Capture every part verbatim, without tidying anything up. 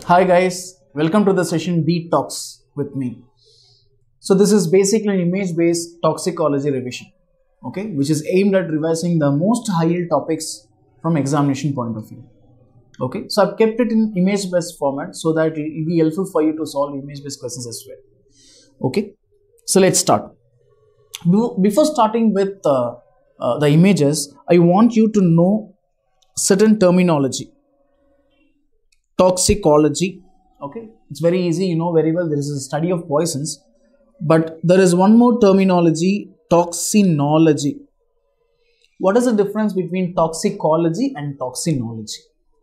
Hi guys, welcome to the session Detox with me. So this is basically an image-based toxicology revision, okay, which is aimed at revising the most high-yield topics from examination point of view. Okay, so I've kept it in image-based format so that it will be helpful for you to solve image-based questions as well. Okay, so let's start. Before starting with uh, uh, the images, I want you to know certain terminology. Toxicology, okay, it's very easy, you know very well, there is a study of poisons, but there is one more terminology, toxinology. What is the difference between toxicology and toxinology?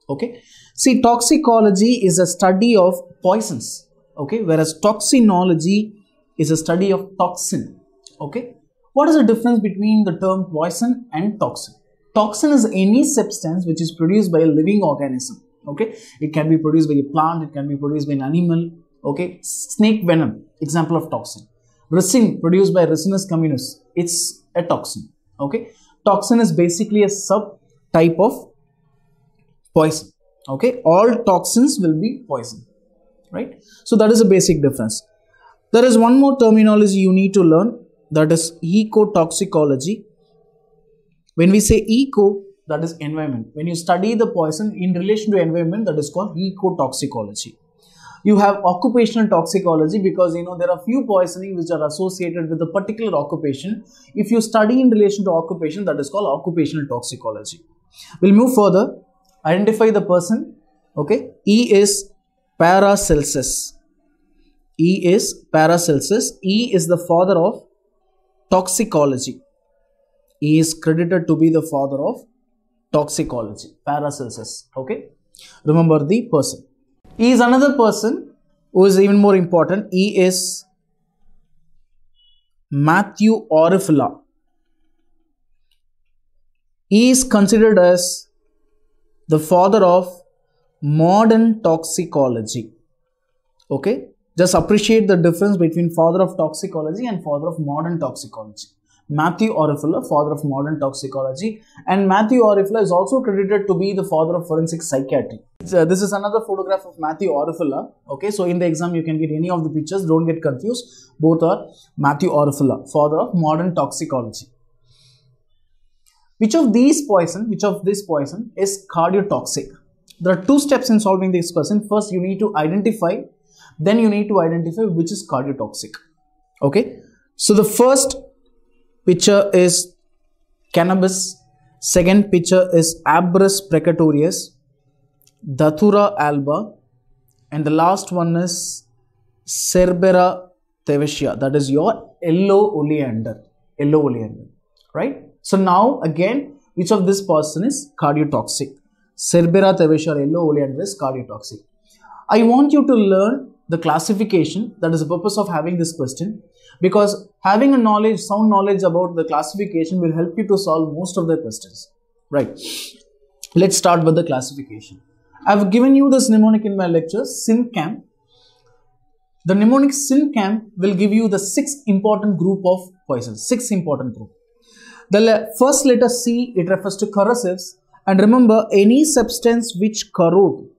Okay, see, toxicology is a study of poisons, okay, whereas toxinology is a study of toxin. Okay, what is the difference between the term poison and toxin? Toxin is any substance which is produced by a living organism. Okay, it can be produced by a plant, it can be produced by an animal. Okay, snake venom, example of toxin. Ricin, produced by Ricinus communis, it's a toxin. Okay, toxin is basically a sub type of poison. Okay, all toxins will be poison, right? So that is a basic difference. There is one more terminology you need to learn, that is ecotoxicology. When we say eco, that is environment. When you study the poison in relation to environment, that is called ecotoxicology. You have occupational toxicology, because you know there are few poisoning which are associated with a particular occupation. If you study in relation to occupation, that is called occupational toxicology. We'll move further. Identify the person. Okay. E is Paracelsus. E is Paracelsus. E is the father of toxicology. He is credited to be the father of toxicology, Paracelsus. Okay, remember the person. He is another person who is even more important. He is Matthew Orfila. He is considered as the father of modern toxicology. Okay, just appreciate the difference between father of toxicology and father of modern toxicology. Matthew Orfila, father of modern toxicology, and Matthew Orfila is also credited to be the father of forensic psychiatry. So this is another photograph of Matthew Orfila. Okay, so in the exam you can get any of the pictures, don't get confused. Both are Matthew Orfila, father of modern toxicology. Which of these poison, which of this poison is cardiotoxic? There are two steps in solving this question. First, you need to identify, then you need to identify which is cardiotoxic. Okay, so the first picture is cannabis, second picture is Abrus precatorius, Datura alba, and the last one is Cerbera thevetia, that is your yellow oleander, yellow oleander, right? So now again, which of this poison is cardiotoxic? Cerbera thevetia, yellow oleander is cardiotoxic. I want you to learn the classification, that is the purpose of having this question, because having a knowledge, sound knowledge about the classification will help you to solve most of the questions. Right. Let's start with the classification. I've given you this mnemonic in my lecture, SynCam. The mnemonic SynCam will give you the six important group of poisons, six important group. The le first letter C, it refers to corrosives, and remember, any substance which corrode,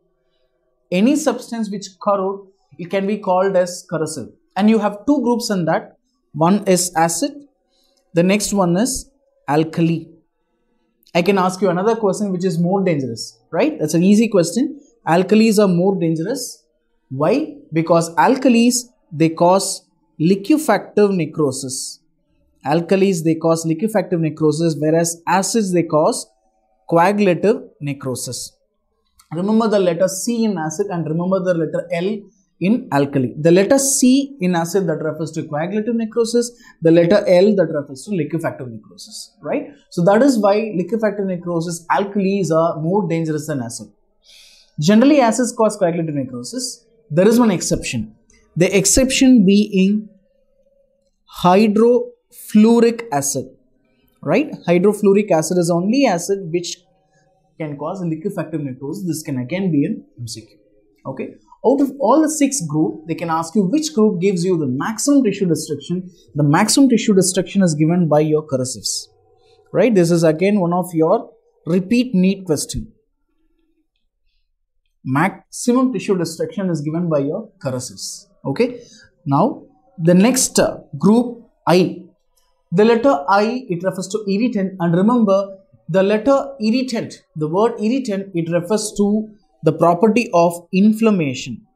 any substance which corrode, it can be called as corrosive. And you have two groups in that. One is acid, the next one is alkali. I can ask you another question which is more dangerous, right? That's an easy question. Alkalis are more dangerous. Why? Because alkalis, they cause liquefactive necrosis. Alkalis, they cause liquefactive necrosis, whereas acids, they cause coagulative necrosis. Remember the letter C in acid and remember the letter L in alkali. The letter C in acid, that refers to coagulative necrosis, the letter L, that refers to liquefactive necrosis, right? So that is why liquefactive necrosis, alkalis are more dangerous than acid. Generally acids cause coagulative necrosis. There is one exception, the exception being hydrofluoric acid, right? Hydrofluoric acid is only acid which can cause liquefactive necrosis. This can again be an M C Q. Okay. Out of all the six group, they can ask you which group gives you the maximum tissue destruction. The maximum tissue destruction is given by your corrosives, right? This is again one of your repeat NEET question. maximum tissue destruction is given by your curasses. Okay. Now, the next uh, group I. The letter I, it refers to irritant, and remember the letter irritant, the word irritant, it refers to the property of inflammation,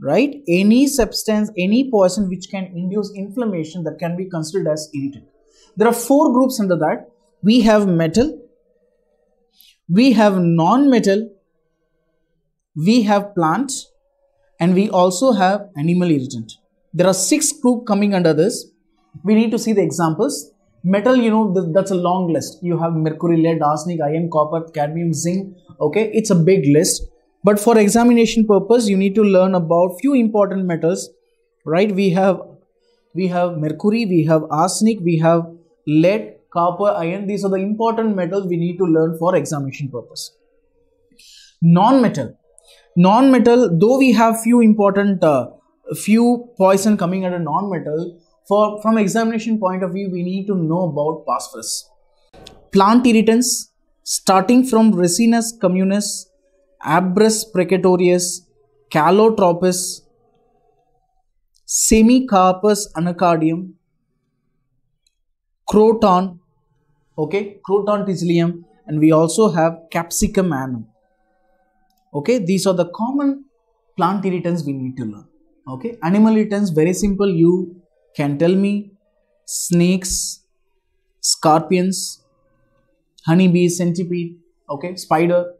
right? Any substance, any poison which can induce inflammation, that can be considered as irritant. There are four groups under that. We have metal, we have non-metal, we have plant, and we also have animal irritant. There are six groups coming under this. We need to see the examples. Metal, you know, th that's a long list. You have mercury, lead, arsenic, iron, copper, cadmium, zinc. Okay, it's a big list. But for examination purpose, you need to learn about few important metals, right? We have, we have mercury, we have arsenic, we have lead, copper, iron. These are the important metals we need to learn for examination purpose. Non-metal. Non-metal, though we have few important, uh, few poison coming under non-metal, for from examination point of view, we need to know about phosphorus. Plant irritants, starting from Ricinus communis, Abrus precatorius, Calotropis, Semecarpus anacardium, Croton, okay, Croton tiglium, and we also have Capsicum annum. Okay, these are the common plant irritants we need to learn. Okay, animal irritants, very simple, you can tell me snakes, scorpions, honeybee, centipede, okay, spider,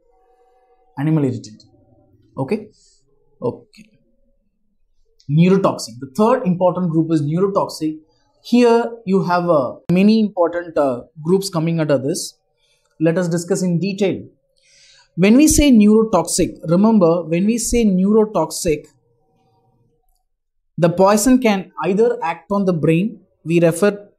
animal irritant. Okay, okay. Neurotoxic. The third important group is neurotoxic. Here you have uh, many important uh, groups coming under this. Let us discuss in detail. When we say neurotoxic, remember when we say neurotoxic, the poison can either act on the brain, we refer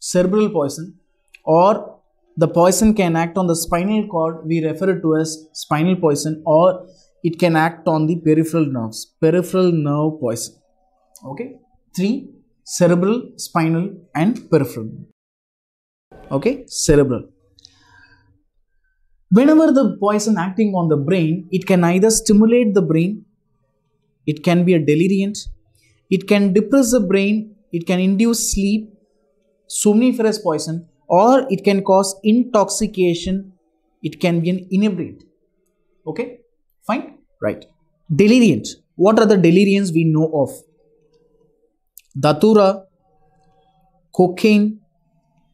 cerebral poison, or the poison can act on the spinal cord, we refer it to as spinal poison, or it can act on the peripheral nerves, peripheral nerve poison. Okay, three, cerebral, spinal and peripheral. Okay, cerebral. Whenever the poison acting on the brain, it can either stimulate the brain, it can be a deliriant, it can depress the brain, it can induce sleep, somniferous poison, or it can cause intoxication, it can be an inebriant. Okay, fine, right. Deliriant. What are the deliriants we know of? Datura, cocaine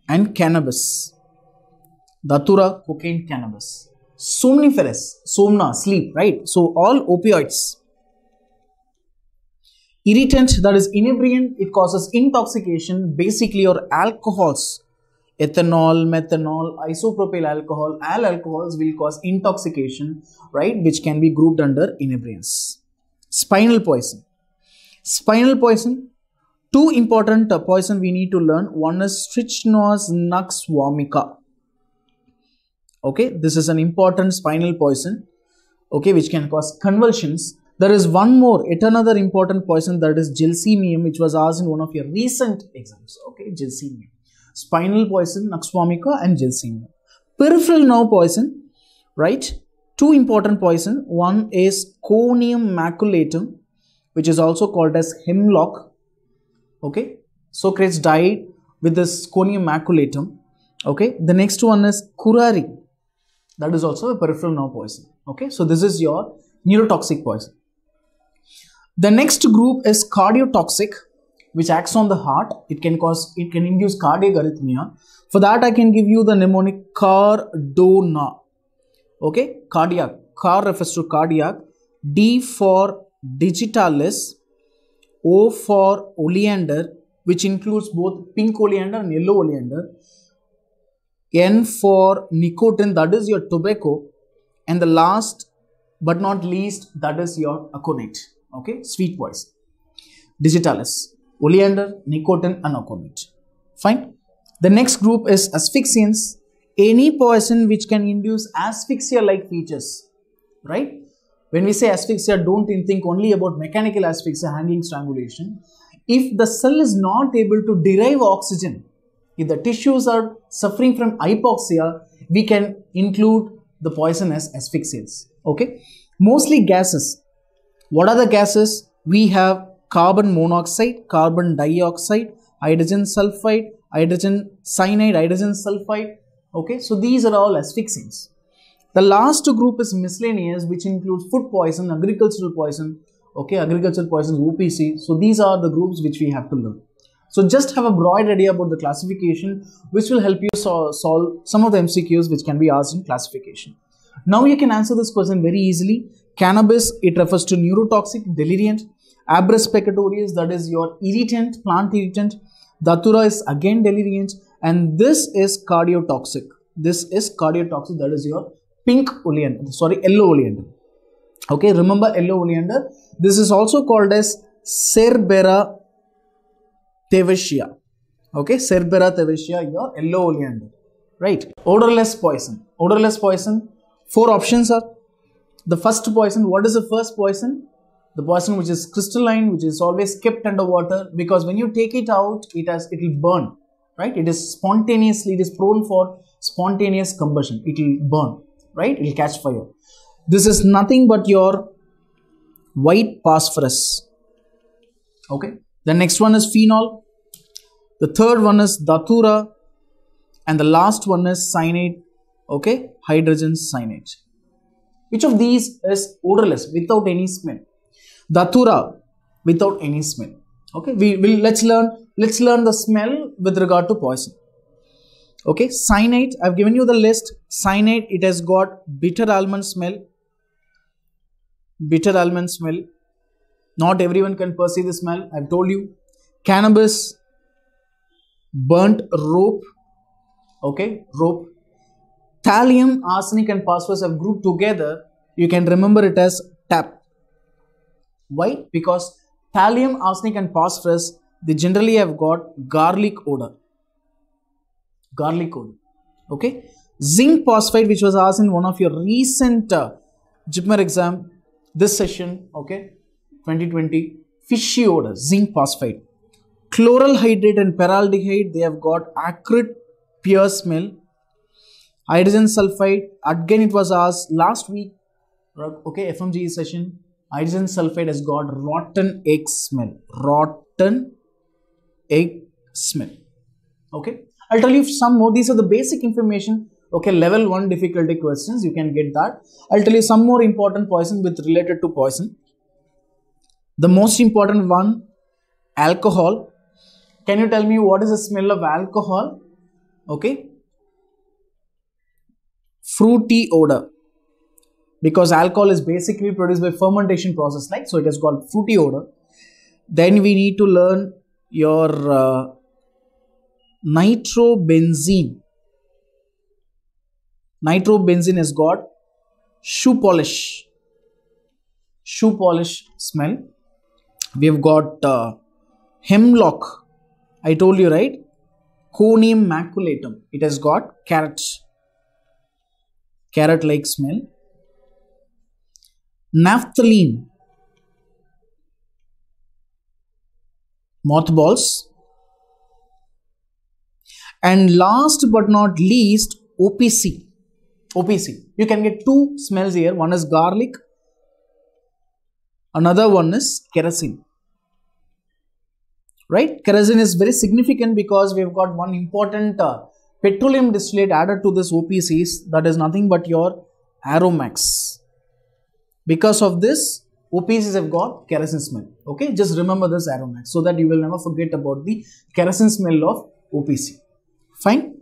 and cannabis. Datura, cocaine, cannabis. Somniferous, somna, sleep, right? So all opioids. Irritant, that is inebriant, it causes intoxication, basically your alcohols, ethanol, methanol, isopropyl alcohol, all alcohols will cause intoxication, right, which can be grouped under inebriants. Spinal poison. Spinal poison, two important uh, poison we need to learn. One is Strychnos nux vomica. Okay, this is an important spinal poison, okay, which can cause convulsions. There is one more, yet another important poison, that is Gelsemium, which was asked in one of your recent exams. Okay, Gelsemium. Spinal poison, nux vomica and Gelsemium. Peripheral nerve poison, right? Two important poison. One is Conium maculatum, which is also called as hemlock. Okay, Socrates died with this Conium maculatum. Okay, the next one is curare. That is also a peripheral nerve poison. Okay, so this is your neurotoxic poison. The next group is cardiotoxic, which acts on the heart. It can cause, it can induce cardiac arrhythmia. For that, I can give you the mnemonic cardona. Okay, cardiac. Car refers to cardiac. D for digitalis. O for oleander, which includes both pink oleander and yellow oleander. N for nicotine, that is your tobacco. And the last but not least, that is your aconite. Okay, sweet poison. Digitalis, oleander, nicotine and aconite. Fine. The next group is asphyxiants. Any poison which can induce asphyxia-like features, right? When we say asphyxia, don't think only about mechanical asphyxia, hanging, strangulation. If the cell is not able to derive oxygen, if the tissues are suffering from hypoxia, we can include the poison as asphyxiants. Okay, mostly gases. What are the gases? We have carbon monoxide, carbon dioxide, hydrogen sulfide, hydrogen cyanide, hydrogen sulfide. Okay, so these are all asphyxiants. The last group is miscellaneous, which includes food poison, agricultural poison, okay, agricultural poison, O P C. So these are the groups which we have to learn. So just have a broad idea about the classification, which will help you so solve some of the M C Qs which can be asked in classification. Now you can answer this question very easily. Cannabis, it refers to neurotoxic, deliriant. Abrus precatorius, that is your irritant, plant irritant. Datura is again deliriant, and this is cardiotoxic. This is cardiotoxic, that is your pink oleander, sorry, yellow oleander. Okay, remember yellow oleander. This is also called as Cerbera thevetia. Okay, Cerbera thevetia, your yellow oleander, right? Odorless poison. Odorless poison, four options are. The first poison, what is the first poison? The poison which is crystalline, which is always kept under water, because when you take it out, it has, it will burn, right? It is spontaneously, it is prone for spontaneous combustion. It will burn, right? It will catch fire. This is nothing but your white phosphorus. Okay. The next one is phenol. The third one is datura. And the last one is cyanide. Okay. Hydrogen cyanide. Which of these is odorless, without any smell? Datura, without any smell. Okay. We will, let's learn, let's learn the smell with regard to poison. Okay, cyanide, I've given you the list. Cyanide, it has got bitter almond smell. Bitter almond smell. Not everyone can perceive the smell, I've told you. Cannabis, burnt rope. Okay, rope. Thallium, arsenic and phosphorus have grouped together. You can remember it as tap. Why? Because thallium, arsenic and phosphorus, they generally have got garlic odor. Garlic odor. Okay. Zinc phosphide, which was asked in one of your recent uh, G P M E R exam, this session, okay, twenty twenty. Fishy odor, zinc phosphide. Chloral hydrate and peraldehyde, they have got acrid, pure smell. Hydrogen sulfide, again it was asked last week, okay, F M G E session. Hydrogen sulfide has got rotten egg smell. Rotten egg smell. Okay. I'll tell you some more. These are the basic information. Okay, level one difficulty questions. You can get that. I'll tell you some more important poison with related to poison. The most important one, alcohol. Can you tell me what is the smell of alcohol? Okay. Fruity odor. Because alcohol is basically produced by fermentation process, like, so it is called fruity odor. Then we need to learn your... Uh, nitrobenzene. Nitrobenzene has got shoe polish, shoe polish smell. We have got uh, hemlock. I told you, right? Conium maculatum. It has got carrot, carrot-like smell. Naphthalene, mothballs. And last but not least, O P C. O P C. You can get two smells here. One is garlic. Another one is kerosene. Right? Kerosene is very significant because we have got one important uh, petroleum distillate added to this O P Cs. That is nothing but your Aromax. Because of this, O P Cs have got kerosene smell. Okay? Just remember this Aromax so that you will never forget about the kerosene smell of O P C. Fine.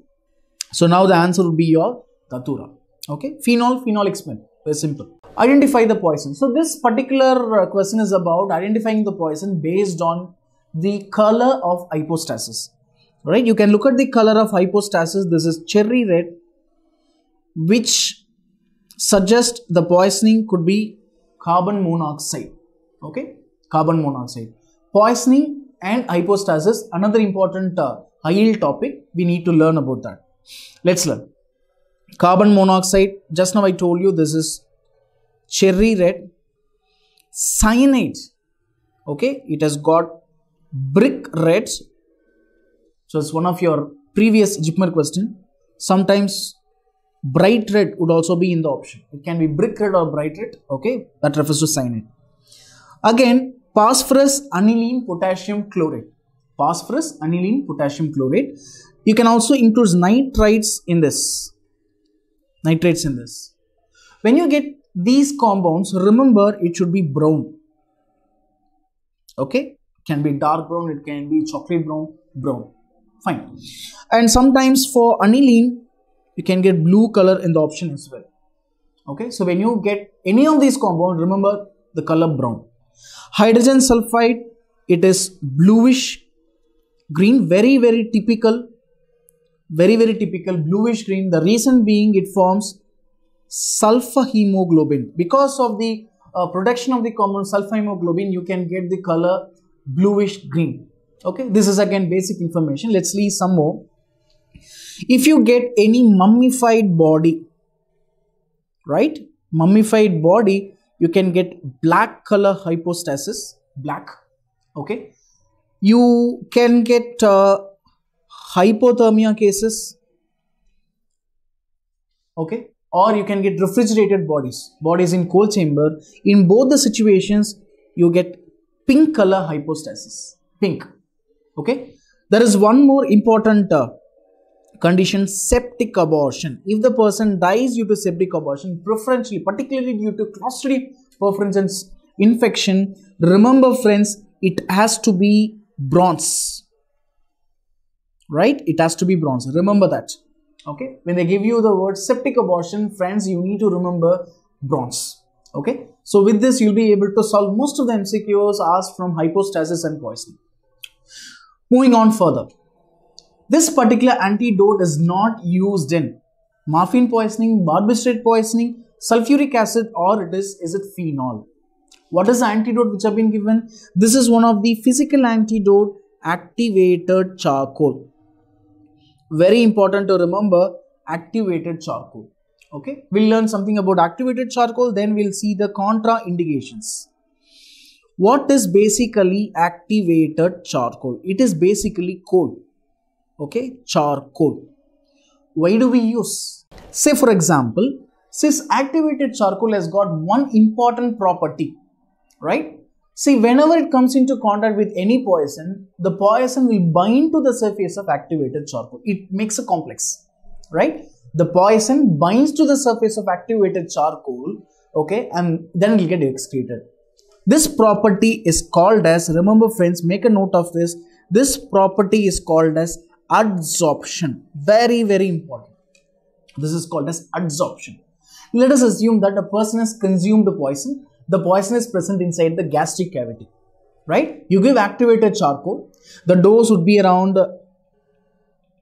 So now the answer would be your datura. Okay. Phenol, phenolic smell. Very simple. Identify the poison. So this particular question is about identifying the poison based on the color of hypostasis. Right. You can look at the color of hypostasis. This is cherry red, which suggests the poisoning could be carbon monoxide. Okay. Carbon monoxide. Poisoning and hypostasis. Another important term. High yield topic, we need to learn about that. Let's learn. Carbon monoxide, just now I told you this is cherry red. Cyanide, okay, it has got brick red. So it's one of your previous G P M E R question. Sometimes Bright red would also be in the option. It can be brick red or bright red. Okay, that refers to cyanide. Again, phosphorus, aniline, potassium chlorate. Phosphorus, aniline, potassium chlorate. You can also include nitrites in this. Nitrates in this. When you get these compounds, remember it should be brown. Okay, it can be dark brown, it can be chocolate brown, brown. Fine. And sometimes for aniline, you can get blue color in the option as well. Okay, so when you get any of these compounds, remember the color brown. Hydrogen sulfide, it is bluish green, very, very typical, very, very typical bluish green. The reason being it forms sulfur hemoglobin. Because of the uh, production of the common sulfur hemoglobin, you can get the color bluish green. Okay, this is again basic information. Let's see some more. If you get any mummified body, right, mummified body, you can get black color hypostasis, black, okay. You can get uh, hypothermia cases, okay, or you can get refrigerated bodies, bodies in cold chamber. In both the situations, you get pink color hypostasis, pink, okay. There is one more important uh, condition, septic abortion. If the person dies due to septic abortion, preferentially, particularly due to Clostridium perfringens infection, remember friends, it has to be bronze, right? It has to be bronze. Remember that, okay? When they give you the word septic abortion, friends, you need to remember bronze, okay? So with this, you'll be able to solve most of the M C Qs asked from hypostasis and poisoning. Moving on further. This particular antidote is not used in morphine poisoning, barbiturate poisoning, sulfuric acid, or it is, is it phenol? What is the antidote which have been given? This is one of the physical antidote, activated charcoal. Very important to remember, activated charcoal. Okay, we'll learn something about activated charcoal, then we'll see the contraindications. What is basically activated charcoal? It is basically coal. Okay, charcoal. Why do we use? Say for example, this activated charcoal has got one important property, right? See, whenever it comes into contact with any poison, the poison will bind to the surface of activated charcoal. It makes a complex, right? The poison binds to the surface of activated charcoal, okay, and then it will get excreted. This property is called as, remember friends, make a note of this, this property is called as adsorption. Very, very important. This is called as adsorption. Let us assume that a person has consumed a poison. The poison is present inside the gastric cavity, right? You give activated charcoal. The dose would be around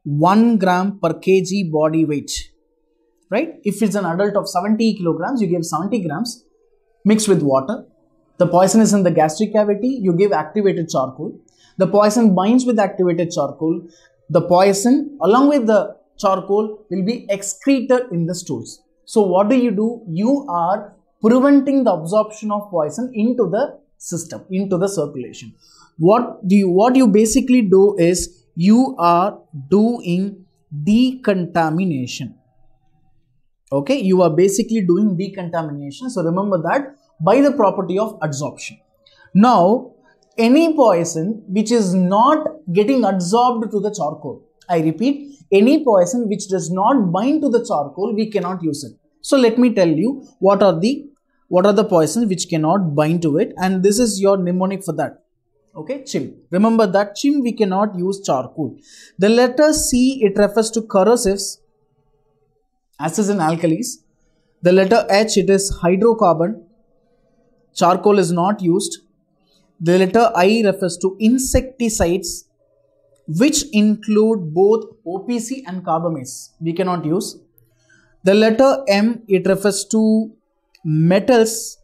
one gram per kilogram body weight, right? If it's an adult of seventy kilograms, you give seventy grams mixed with water. The poison is in the gastric cavity. You give activated charcoal. The poison binds with activated charcoal. The poison along with the charcoal will be excreted in the stools. So what do you do? You are preventing the absorption of poison into the system, into the circulation. What do you, what you basically do is you are doing decontamination. Okay, you are basically doing decontamination. So remember that by the property of adsorption. Now, any poison which is not getting adsorbed to the charcoal. I repeat, any poison which does not bind to the charcoal, we cannot use it. So let me tell you what are the what are the poisons which cannot bind to it, and this is your mnemonic for that. Okay, chim. Remember that chim, we cannot use charcoal. The letter C, it refers to corrosives, acids and alkalis. The letter H, it is hydrocarbon. Charcoal is not used. The letter I refers to insecticides, which include both O P C and carbamaze. We cannot use. The letter M, it refers to metals,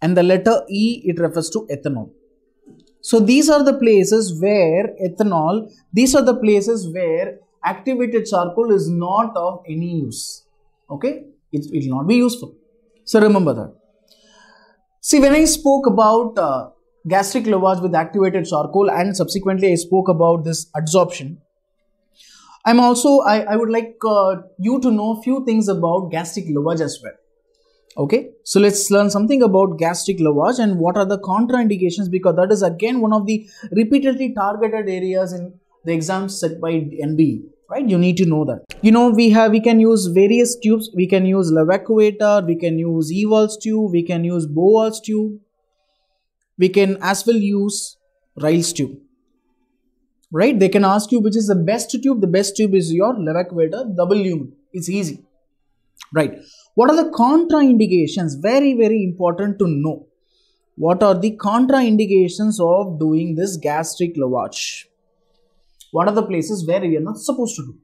and the letter E, it refers to ethanol. So these are the places where ethanol, these are the places where activated charcoal is not of any use. Okay, it will not be useful. So remember that. See, when I spoke about uh, gastric lavage with activated charcoal, and subsequently I spoke about this adsorption, I'm also, I, I would like uh, you to know few things about gastric lavage as well. Okay, so let's learn something about gastric lavage and what are the contraindications, because that is again one of the repeatedly targeted areas in the exams set by N B E, right? You need to know that. You know, we have, we can use various tubes. We can use lavacuator, we can use Ewald's tube, we can use Bowell's tube, we can as well use Ryle's tube, right? They can ask you which is the best tube. The best tube is your lavacuator, double lumen. It's easy, right? What are the contraindications? Very, very important to know. What are the contraindications of doing this gastric lavage? What are the places where we are not supposed to do?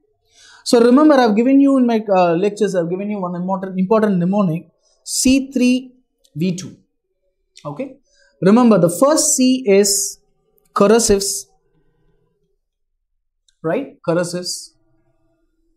So remember, I've given you in my uh, lectures, I've given you one important, important mnemonic, C three V two. Okay. Remember, the first C is corrosives, right? Corrosives,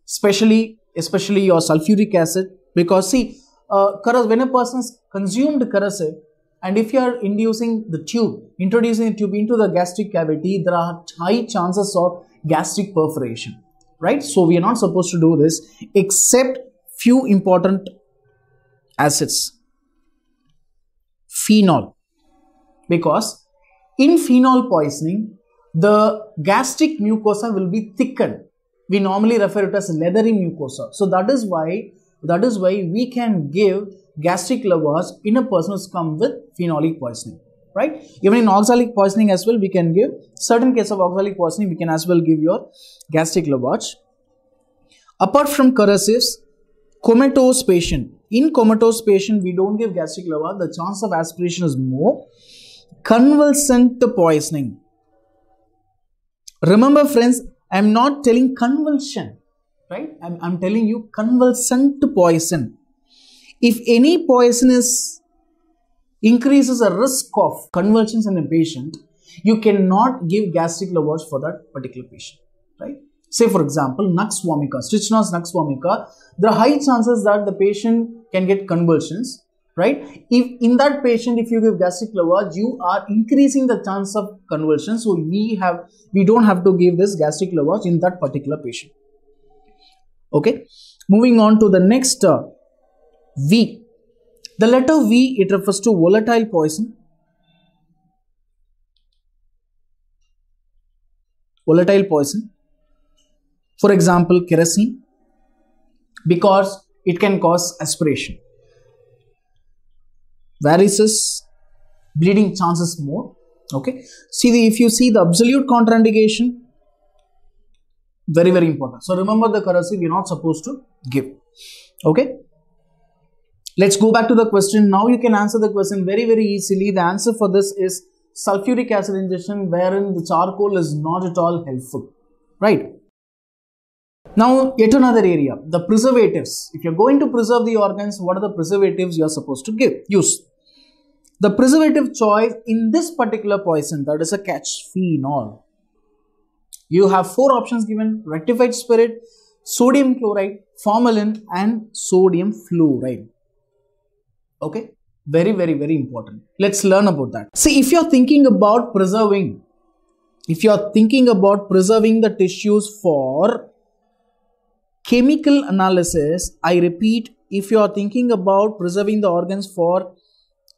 especially, especially your sulfuric acid. Because see, uh, when a person's consumed corrosive, and if you are inducing the tube, introducing the tube into the gastric cavity, there are high chances of gastric perforation, right? So we are not supposed to do this except few important acids. Phenol, because in phenol poisoning, the gastric mucosa will be thickened. We normally refer it as leathery mucosa. So that is why That is why we can give gastric lavage in a person who's come with phenolic poisoning, right? Even in oxalic poisoning as well, we can give, certain case of oxalic poisoning, we can as well give your gastric lavage. Apart from corrosives, comatose patient. In comatose patient, we don't give gastric lavage. The chance of aspiration is more. Convulsant poisoning. Remember friends, I am not telling convulsion. Right? I'm, I'm telling you convulsant poison. If any poison is increases a risk of convulsions in a patient, you cannot give gastric lavage for that particular patient. Right? Say for example, nux vomica, Strychnos nux vomica, there are high chances that the patient can get convulsions. Right? If in that patient, if you give gastric lavage, you are increasing the chance of convulsions. So we have, we don't have to give this gastric lavage in that particular patient. Okay, moving on to the next uh, V. The letter V, it refers to volatile poison. Volatile poison. For example, kerosene, because it can cause aspiration. Varices, bleeding chances more. Okay, see the, if you see the absolute contraindication, very, very important. So remember the corrosive you're not supposed to give. Okay. Let's go back to the question. Now you can answer the question very, very easily. The answer for this is sulfuric acid ingestion, wherein the charcoal is not at all helpful. Right. Now yet another area, the preservatives. If you're going to preserve the organs, what are the preservatives you're supposed to give, use? The preservative choice in this particular poison, that is a catch, phenol. You have four options given: rectified spirit, sodium chloride, formalin and sodium fluoride. Okay, very, very, very important. Let's learn about that. See, if you're thinking about preserving, if you're thinking about preserving the tissues for chemical analysis, I repeat, if you're thinking about preserving the organs for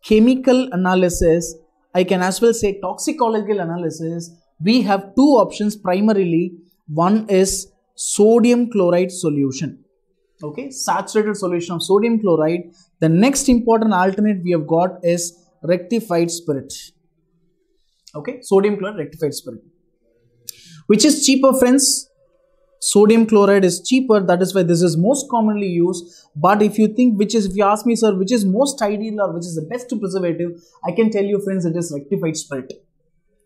chemical analysis, I can as well say toxicological analysis, we have two options primarily. One is sodium chloride solution. Okay, saturated solution of sodium chloride. The next important alternate we have got is rectified spirit. Okay, sodium chloride, rectified spirit. Which is cheaper, friends? Sodium chloride is cheaper. That is why this is most commonly used. But if you think which is, if you ask me, sir, which is most ideal or which is the best preservative, I can tell you, friends, it is rectified spirit.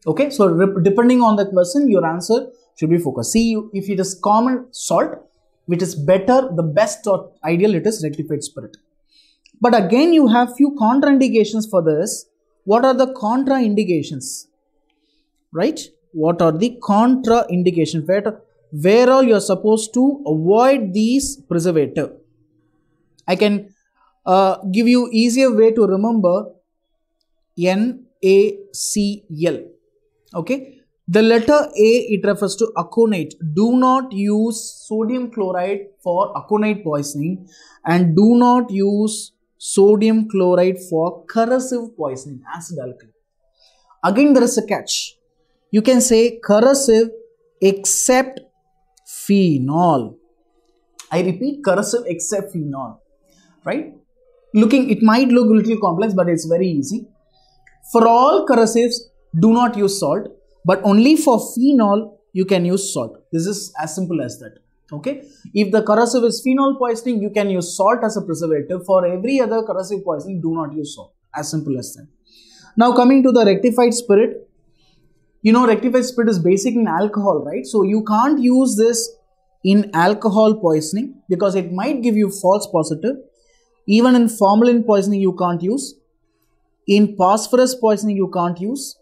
Okay, so depending on the question, your answer should be focused. See, you, if it is common salt, which is better, the best or ideal, it is rectified spirit. But again, you have few contraindications for this. What are the contraindications? Right? What are the contraindications? Where, to, where all you are supposed to avoid these preservative? I can uh, give you easier way to remember N A C L. Okay, The letter A, it refers to aconite. Do not use sodium chloride for aconite poisoning, and do not use sodium chloride for corrosive poisoning, acid alkali. Again, there is a catch. You can say corrosive except phenol. I repeat, corrosive except phenol, right? Looking, it might look a little complex, but it's very easy. For all corrosives, do not use salt, but only for phenol, you can use salt. This is as simple as that, okay? If the corrosive is phenol poisoning, you can use salt as a preservative. For every other corrosive poisoning, do not use salt, as simple as that. Now, coming to the rectified spirit, you know, rectified spirit is basic in alcohol, right? So, you can't use this in alcohol poisoning because it might give you false positive. Even in formalin poisoning, you can't use. In phosphorus poisoning, you can't use.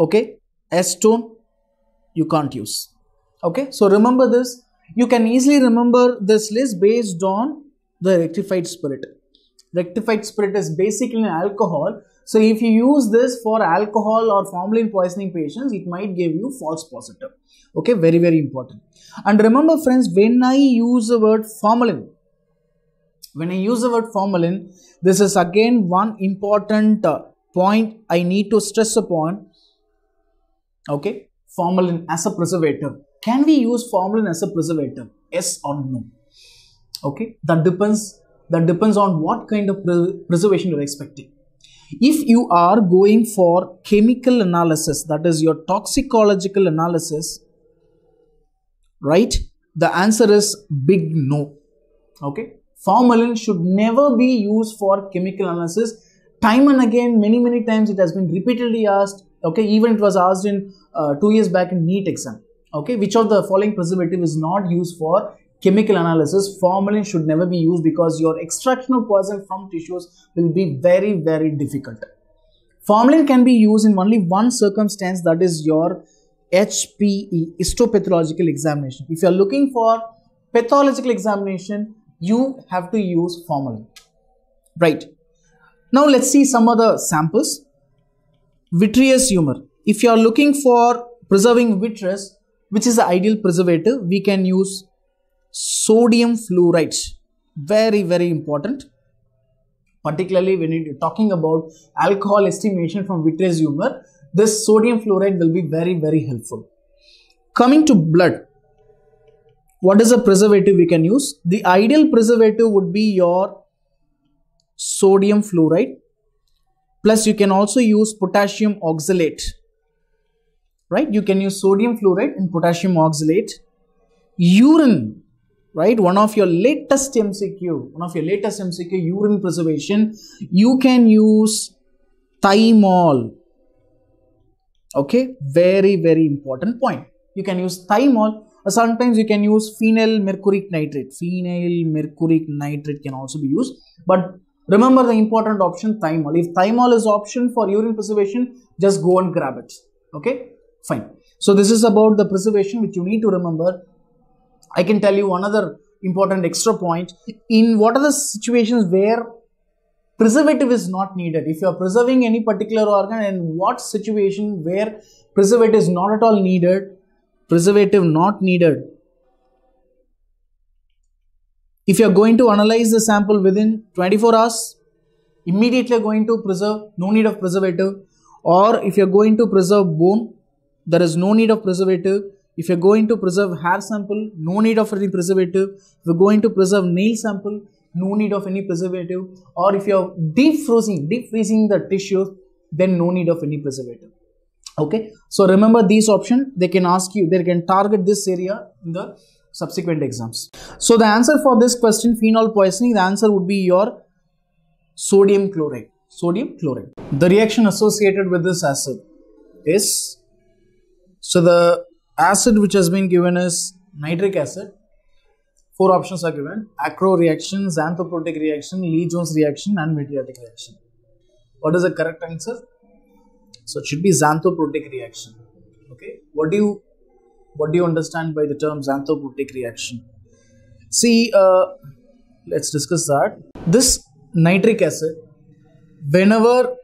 Okay, acetone, you can't use. Okay, so remember this. You can easily remember this list based on the rectified spirit. Rectified spirit is basically an alcohol. So if you use this for alcohol or formalin poisoning patients, it might give you false positive. Okay, very, very important. And remember friends, when I use the word formalin, when I use the word formalin, this is again one important uh, point I need to stress upon. Okay, formalin as a preservative. Can we use formalin as a preservative? Yes or no? Okay, that depends. That depends on what kind of preservation you are expecting. If you are going for chemical analysis, that is your toxicological analysis, right? The answer is big no. Okay. Formalin should never be used for chemical analysis. Time and again, many, many times it has been repeatedly asked. Okay. Even it was asked in uh, two years back in NEET exam. Okay. Which of the following preservative is not used for chemical analysis? Formalin should never be used because your extraction of poison from tissues will be very, very difficult. Formalin can be used in only one circumstance, that is your H P E, histopathological examination. If you are looking for pathological examination, you have to use formalin. Right. Now, let's see some other samples. Vitreous humor. If you are looking for preserving vitreous, which is the ideal preservative, we can use sodium fluoride. Very, very important, particularly when you're talking about alcohol estimation from vitreous humor. This sodium fluoride will be very, very helpful. Coming to blood, what is a preservative we can use? The ideal preservative would be your sodium fluoride, plus you can also use potassium oxalate, right? You can use sodium fluoride and potassium oxalate. Urine, right? One of your latest M C Q, one of your latest M C Q, urine preservation, you can use thymol. Okay, very, very important point. You can use thymol, or sometimes you can use phenylmercuric nitrate. Phenylmercuric nitrate can also be used, but remember the important option, thymol. If thymol is option for urine preservation, just go and grab it. Okay, fine. So this is about the preservation which you need to remember. I can tell you another important extra point. In what are the situations where preservative is not needed? If you are preserving any particular organ, and what situation where preservative is not at all needed? Preservative not needed. If you are going to analyze the sample within twenty-four hours, immediately going to preserve, no need of preservative. Or if you are going to preserve bone, there is no need of preservative. If you're going to preserve hair sample, no need of any preservative. If you're going to preserve nail sample, no need of any preservative. Or if you're deep freezing, deep freezing the tissues, then no need of any preservative. Okay. So remember these options. They can ask you, they can target this area in the subsequent exams. So the answer for this question, phenol poisoning, the answer would be your sodium chloride. Sodium chloride. The reaction associated with this acid is, so the acid which has been given is nitric acid. Four options are given: Acro reaction, xanthoprotic reaction, Lee Jones reaction, and Midriatic reaction. What is the correct answer? So it should be xanthoprotic reaction. Okay. What do you what do you understand by the term xanthoprotic reaction? See, uh, let's discuss that. This nitric acid, whenever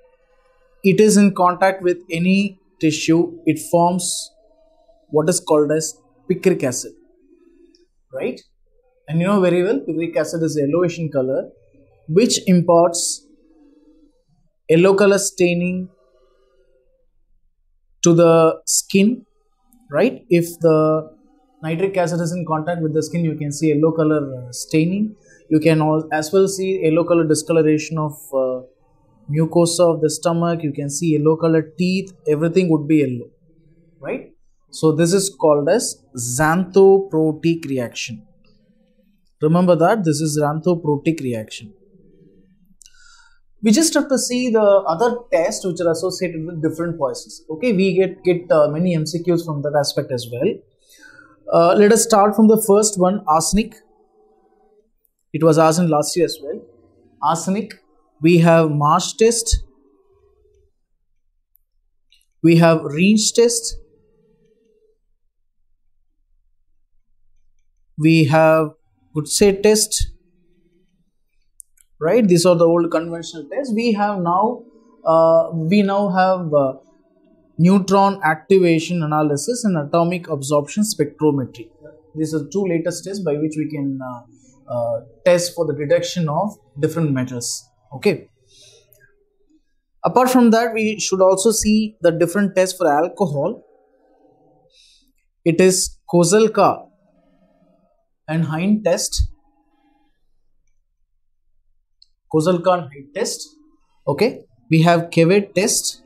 it is in contact with any tissue, it forms what is called as picric acid, right? And you know very well, picric acid is yellowish in color, which imparts yellow color staining to the skin, right? If the nitric acid is in contact with the skin, you can see yellow color staining. You can as well see yellow color discoloration of uh, mucosa of the stomach. You can see yellow color teeth. Everything would be yellow, right? So this is called as xanthoprotic reaction. Remember that this is xanthoprotic reaction. We just have to see the other tests which are associated with different poisons. Okay, we get, get uh, many M C Qs from that aspect as well. Uh, let us start from the first one, arsenic. It was asked last year as well. Arsenic. We have Marsh test. We have Reinsch test. We have Goodsay test. Right, these are the old conventional tests. We have now, uh, we now have uh, neutron activation analysis and atomic absorption spectrometry. These are two latest tests by which we can uh, uh, test for the detection of different metals. Okay. Apart from that, we should also see the different tests for alcohol. It is Kozelka and Hind test. Kozelka and Hind test. Okay. We have Kevet test.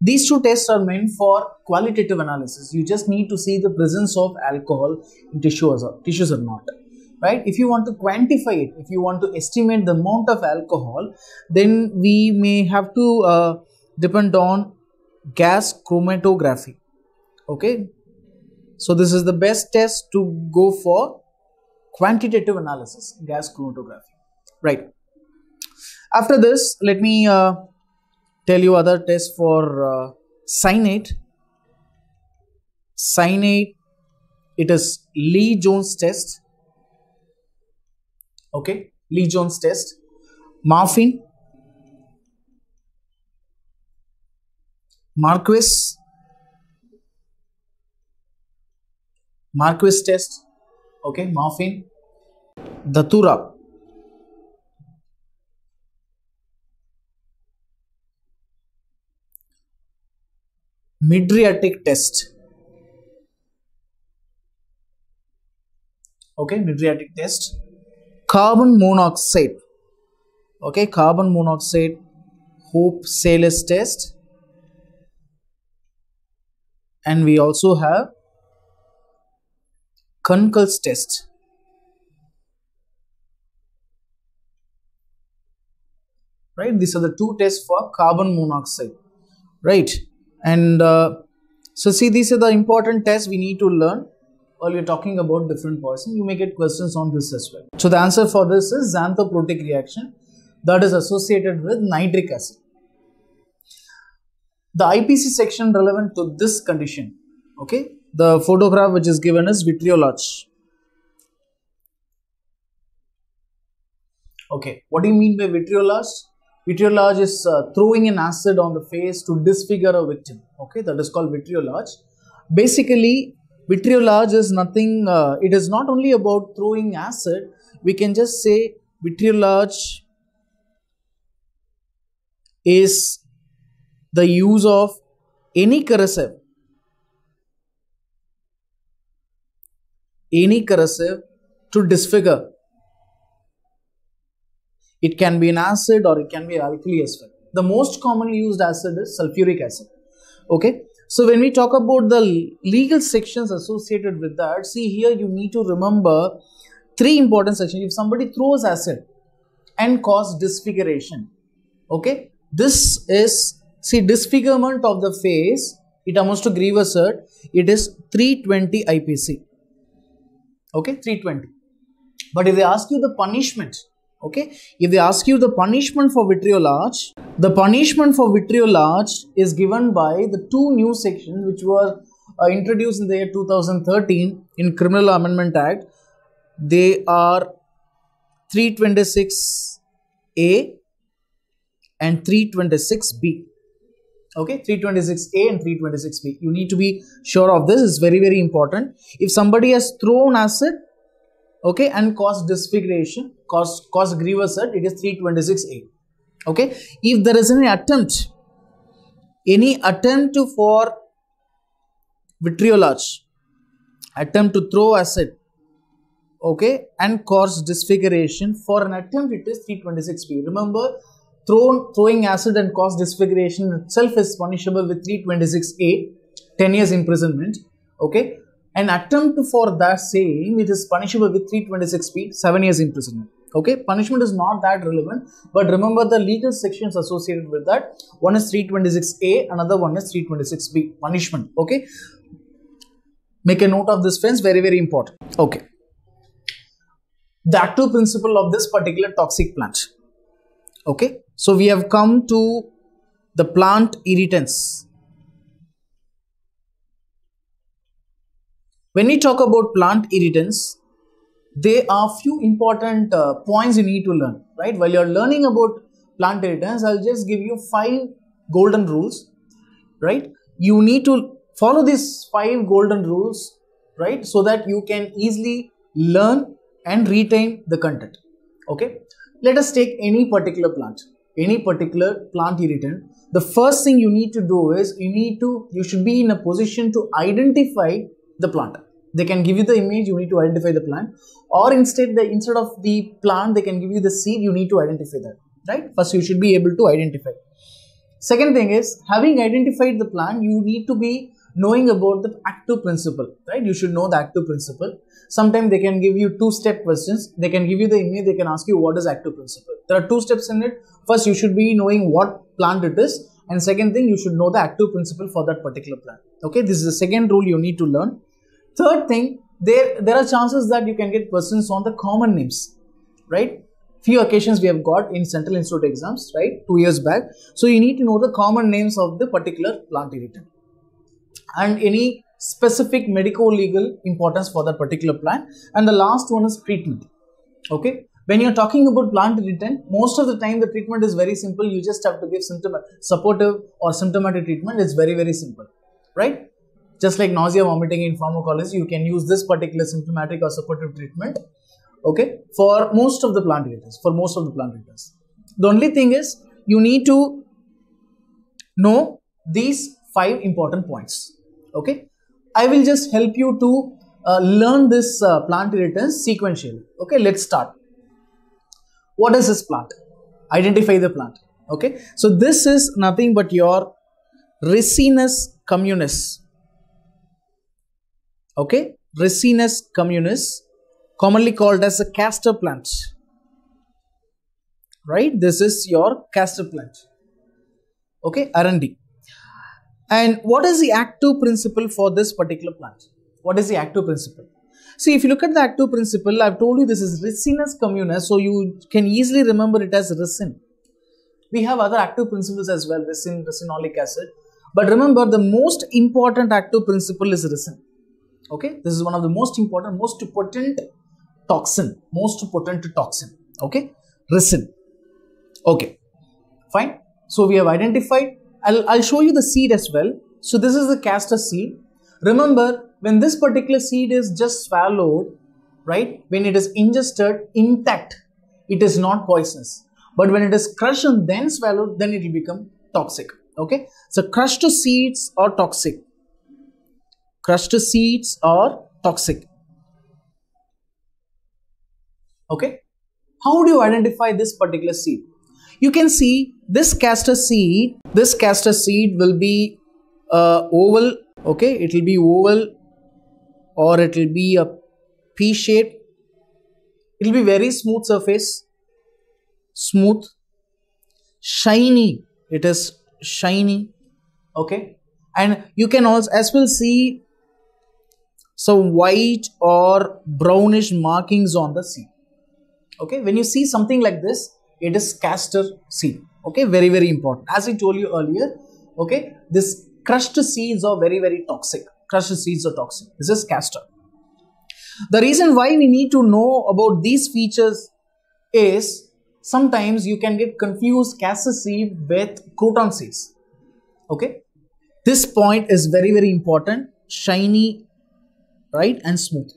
These two tests are meant for qualitative analysis. You just need to see the presence of alcohol in tissues or, tissues or not. Right? If you want to quantify it, if you want to estimate the amount of alcohol, then we may have to uh, depend on gas chromatography. Okay? So this is the best test to go for quantitative analysis, gas chromatography. Right? After this, let me... Uh, tell you other tests for uh, cyanate. Cyanate, it is Lee Jones test. Okay, Lee Jones test. Morphine, Marquis, Marquis test. Okay, morphine, Datura. Midriatic test. Okay, midriatic test. Carbon monoxide. Okay, carbon monoxide. Hope Salis test. And we also have Kunkel's test. Right, these are the two tests for carbon monoxide. Right. And uh, so see, these are the important tests we need to learn while you're talking about different poisons. You may get questions on this as well. So the answer for this is xanthoprotic reaction that is associated with nitric acid. The I P C section relevant to this condition. Okay, the photograph which is given is vitriolage. Okay, what do you mean by vitriolage? Vitriolage is uh, throwing an acid on the face to disfigure a victim. Okay, that is called vitriolage. Basically, vitriolage is nothing, uh, it is not only about throwing acid. We can just say vitriolage is the use of any corrosive, any corrosive to disfigure. It can be an acid or it can be alkali as well. The most commonly used acid is sulfuric acid. Okay. So when we talk about the legal sections associated with that, see here you need to remember three important sections. If somebody throws acid and causes disfiguration, okay, this is, see, disfigurement of the face, it amounts to grievous hurt. It is three twenty I P C. Okay, three twenty. But if they ask you the punishment, okay, if they ask you the punishment for vitriolage, the punishment for vitriolage is given by the two new sections which were uh, introduced in the year two thousand thirteen in Criminal Amendment Act. They are three twenty-six A and three twenty-six B. Okay, three twenty-six A and three twenty-six B. You need to be sure of this. It's very, very important. If somebody has thrown acid, okay, and caused disfiguration, caused, caused grievous hurt, it is three twenty-six A. Okay, if there is any attempt, any attempt for vitriolage, attempt to throw acid, okay, and cause disfiguration, for an attempt it is three twenty-six B. Remember, Thrown, throwing acid and cause disfiguration itself is punishable with three twenty-six A, ten years imprisonment. Okay, an attempt for that same, it is punishable with three twenty-six B, seven years imprisonment. Okay, punishment is not that relevant, but remember the legal sections associated with that. One is three twenty-six A, another one is three twenty-six B, punishment. Okay, make a note of this, friends, very, very important. Okay, the active principle of this particular toxic plant. Okay, so we have come to the plant irritants. When we talk about plant irritants, there are few important uh, points you need to learn, right? While you are learning about plant irritants, I'll just give you five golden rules, right? You need to follow these five golden rules, right? So that you can easily learn and retain the content, okay? Let us take any particular plant, any particular plant irritant. The first thing you need to do is you need to, you should be in a position to identify the plant. They can give you the image, you need to identify the plant, or instead, the, instead of the plant, they can give you the seed, you need to identify that, right? First, you should be able to identify. Second thing is, having identified the plant, you need to be knowing about the active principle, right? You should know the active principle. Sometimes they can give you two-step questions. They can give you the image, they can ask you what is active principle. There are two steps in it. First, you should be knowing what plant it is, and second thing, you should know the active principle for that particular plant. Okay, this is the second rule you need to learn. Third thing, there, there are chances that you can get questions on the common names, right? Few occasions we have got in Central Institute exams, right? Two years back. So, you need to know the common names of the particular plant irritant and any specific medico-legal importance for that particular plant. And the last one is treatment. Okay, when you're talking about plant irritant, most of the time the treatment is very simple. You just have to give symptom supportive or symptomatic treatment. It's very, very simple, right? Just like nausea, vomiting in pharmacology, you can use this particular symptomatic or supportive treatment, okay, for most of the plant irritants, for most of the plant irritants. The only thing is you need to know these five important points, okay? I will just help you to uh, learn this uh, plant irritants sequentially. Okay, let's start. What is this plant? Identify the plant. Okay, so this is nothing but your Ricinus communis. Okay, Ricinus communis, commonly called as a castor plant. Right, this is your castor plant. Okay, R and D. And what is the active principle for this particular plant? What is the active principle? See, if you look at the active principle, I've told you this is Ricinus communis, so you can easily remember it as ricin. We have other active principles as well, ricin, ricinolic acid. But remember, the most important active principle is ricin. Okay, this is one of the most important, most potent toxin, most potent toxin. Okay, ricin. Okay, fine. So, we have identified. I'll, I'll show you the seed as well. So, this is the castor seed. Remember, when this particular seed is just swallowed, right, when it is ingested intact, it is not poisonous. But when it is crushed and then swallowed, then it will become toxic. Okay. So, crushed seeds are toxic. Crushed seeds are toxic. Okay. How do you identify this particular seed? You can see this castor seed, this castor seed will be uh, oval, okay, it will be oval or it will be a P shape, it will be very smooth surface, smooth, shiny, it is shiny, okay, and you can also as well see some white or brownish markings on the seed, okay. When you see something like this, it is castor seed. Okay, very, very important. As I told you earlier, okay, this crushed seeds are very, very toxic. Crushed seeds are toxic. This is castor. The reason why we need to know about these features is sometimes you can get confused castor seed with croton seeds. Okay, this point is very, very important. Shiny, right, and smooth,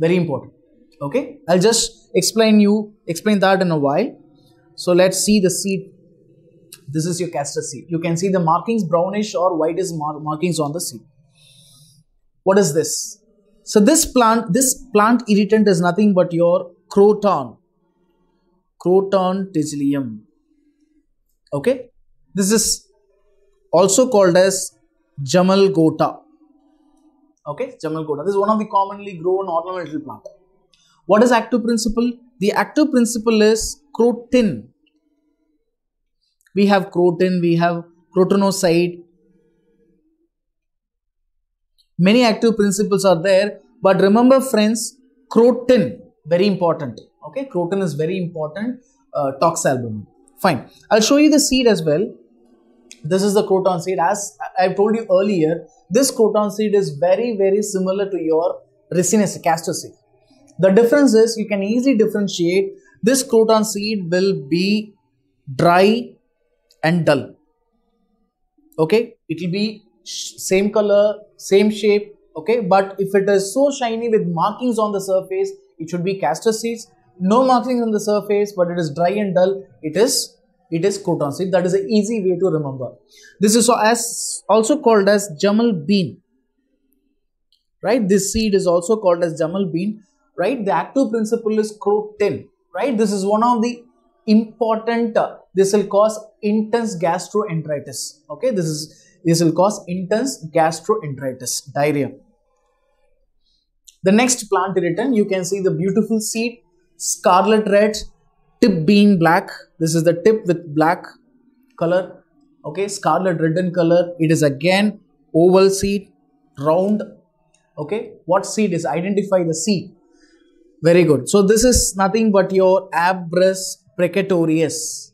very important. Okay, I'll just explain you explain that in a while. So let's see the seed. This is your castor seed. You can see the markings, brownish or whitish mar markings on the seed. What is this? So this plant, this plant irritant is nothing but your Croton, Croton tiglium. Okay, this is also called as Jamal Gota. Okay, Jamal Gota. This is one of the commonly grown ornamental plant. What is active principle? The active principle is crotin. We have crotin, we have crotonocyte. Many active principles are there, but remember friends, crotin, very important. Okay, crotin is very important, uh, toxalbumin. Fine, I'll show you the seed as well. This is the croton seed. As I told you earlier, this croton seed is very, very similar to your Ricinus castor seed. The difference is you can easily differentiate. This croton seed will be dry and dull. Okay, it will be same color, same shape. Okay, but if it is so shiny with markings on the surface, it should be castor seeds. No markings on the surface, but it is dry and dull. It is it is croton seed. That is an easy way to remember. This is as also called as Jamal bean. Right, this seed is also called as Jamal bean. Right, the active principle is crotin. Right, this is one of the important. Uh, this will cause intense gastroenteritis. Okay, this is this will cause intense gastroenteritis, diarrhea. The next plant irritant, you can see the beautiful seed, scarlet red, tip being black. This is the tip with black color. Okay, scarlet red in color. It is again oval seed, round. Okay, what seed is? Identify the seed. Very good. So this is nothing but your Abrus precatorius.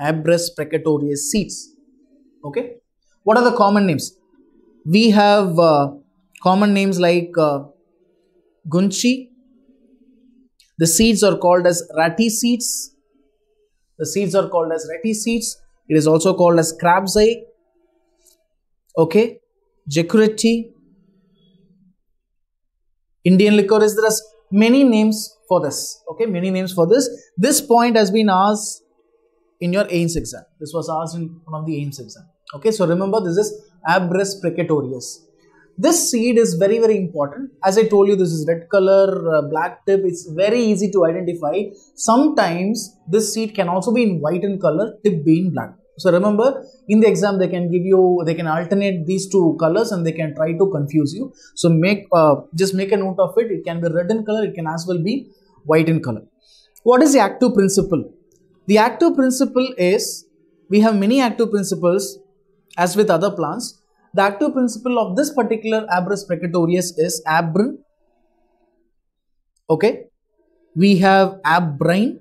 Abrus precatorius seeds. Okay. What are the common names? We have uh, common names like uh, Gunchi. The seeds are called as ratty seeds. The seeds are called as ratty seeds. It is also called as crab's eye. Okay. Jacurati. Indian licorice. There are many names for this. Okay, many names for this. This point has been asked in your A I M S exam. This was asked in one of the A I M S exam. Okay, so remember this is Abrus precatorius. This seed is very, very important. As I told you, this is red color, uh, black tip. It's very easy to identify. Sometimes this seed can also be in white in color, tip being black. So remember, in the exam they can give you, they can alternate these two colors and they can try to confuse you. So make uh, just make a note of it. It can be red in color. It can as well be white in color. What is the active principle? The active principle is, we have many active principles as with other plants. The active principle of this particular Abrus precatorius is Abrin. Okay. We have Abrine.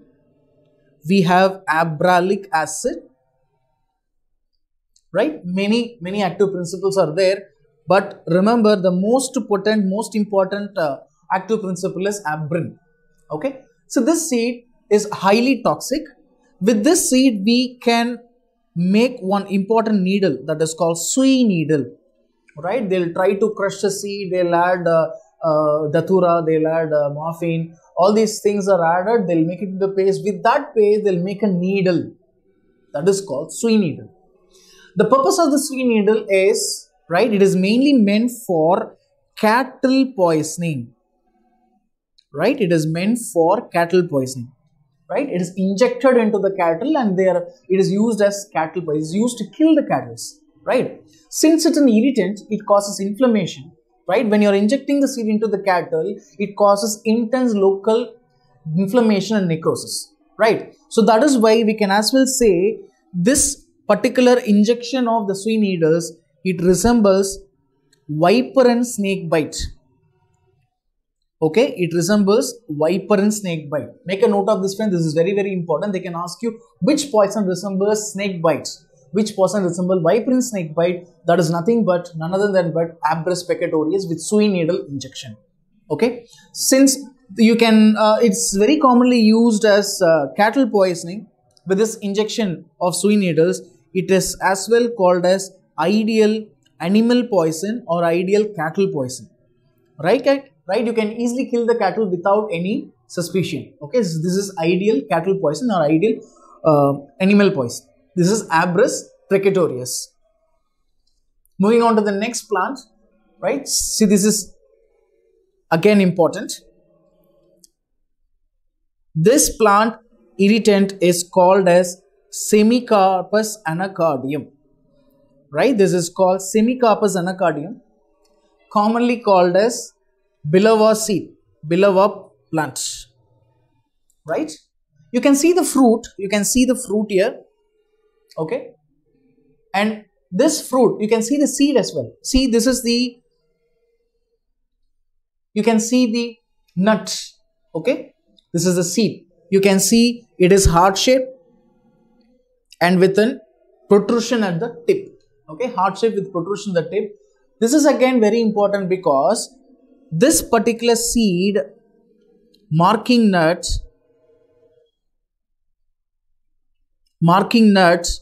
We have Abralic acid. Right, many many active principles are there, but remember the most potent, most important uh, active principle is Abrin. Okay, so this seed is highly toxic. With this seed, we can make one important needle that is called sui needle. Right, they'll try to crush the seed. They'll add uh, uh, datura. They'll add uh, morphine. All these things are added. They'll make it into the paste. With that paste, they'll make a needle that is called sui needle. The purpose of the sui needle is, right, it is mainly meant for cattle poisoning, right, it is meant for cattle poisoning, right, it is injected into the cattle and they are, it is used as cattle poison, it is used to kill the cattle, right. Since it's an irritant, it causes inflammation, right, when you are injecting the seed into the cattle, it causes intense local inflammation and necrosis, right. So that is why we can as well say this particular injection of the sui needles, it resembles viper and snake bite. Okay, it resembles viper and snake bite. Make a note of this, friend. This is very, very important. They can ask you which poison resembles snake bites, which poison resembles viper and snake bite. That is nothing but none other than but Abrus precatorius with sui needle injection. Okay, since you can, uh, it's very commonly used as uh, cattle poisoning. With this injection of sui needles, It is as well called as ideal animal poison or ideal cattle poison. Right, right? You can easily kill the cattle without any suspicion. Okay, so this is ideal cattle poison or ideal uh, animal poison. This is Abrus precatorius. Moving on to the next plant, right? See, this is again important. This plant irritant is called as Semecarpus anacardium, right? This is called Semecarpus anacardium, commonly called as bilawa seed, bilawa plant, right? You can see the fruit, you can see the fruit here, okay? And this fruit, you can see the seed as well. See, this is the, you can see the nut, okay? This is the seed. You can see it is heart-shaped and with a protrusion at the tip. Okay, heart-shaped with protrusion at the tip. This is again very important because this particular seed marking nuts, marking nuts,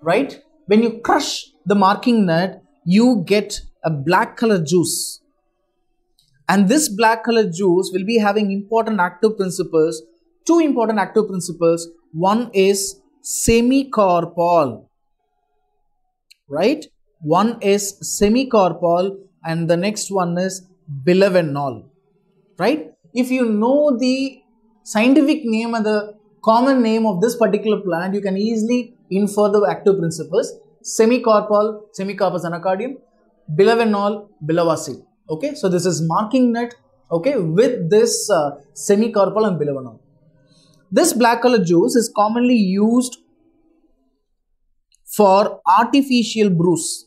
right? When you crush the marking nut, you get a black color juice. And this black color juice will be having important active principles, two important active principles. One is semicarpol, right? One is semicarpol and the next one is bilavenol, right? If you know the scientific name and the common name of this particular plant, you can easily infer the active principles. Semicarpol, Semicarpus anacardium, bilavenol, bilawacil. Okay, so this is marking nut, okay, with this uh, semicarpol and bilavenol. This black color juice is commonly used for artificial brews,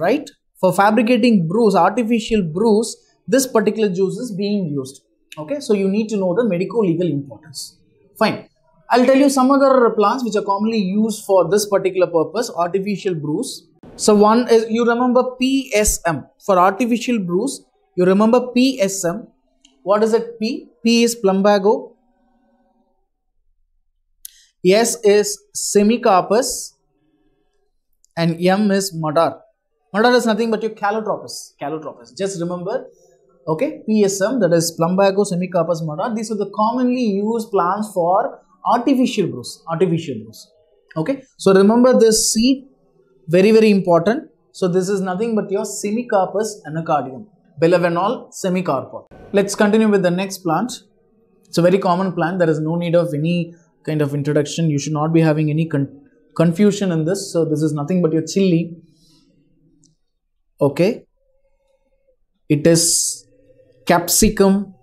right? For fabricating brews, artificial brews, this particular juice is being used, okay? So you need to know the medico-legal importance. Fine. I'll tell you some other plants which are commonly used for this particular purpose, artificial brews. So one is, you remember P S M, for artificial brews, you remember P S M. What is it? P? P is plumbago. S is Semicarpus. And M is madar. Madar is nothing but your Calotropis. Calotropis. Just remember, okay, P S M, that is plumbago, Semicarpus, madar. These are the commonly used plants for artificial brews. Artificial brews. Okay. So remember this seed. Very, very important. So this is nothing but your Semicarpus anacardium, bilavenol, semicarpol. Let's continue with the next plant. It's a very common plant. There is no need of any kind of introduction. You should not be having any con confusion in this. So this is nothing but your chili. Okay. It is Capsicum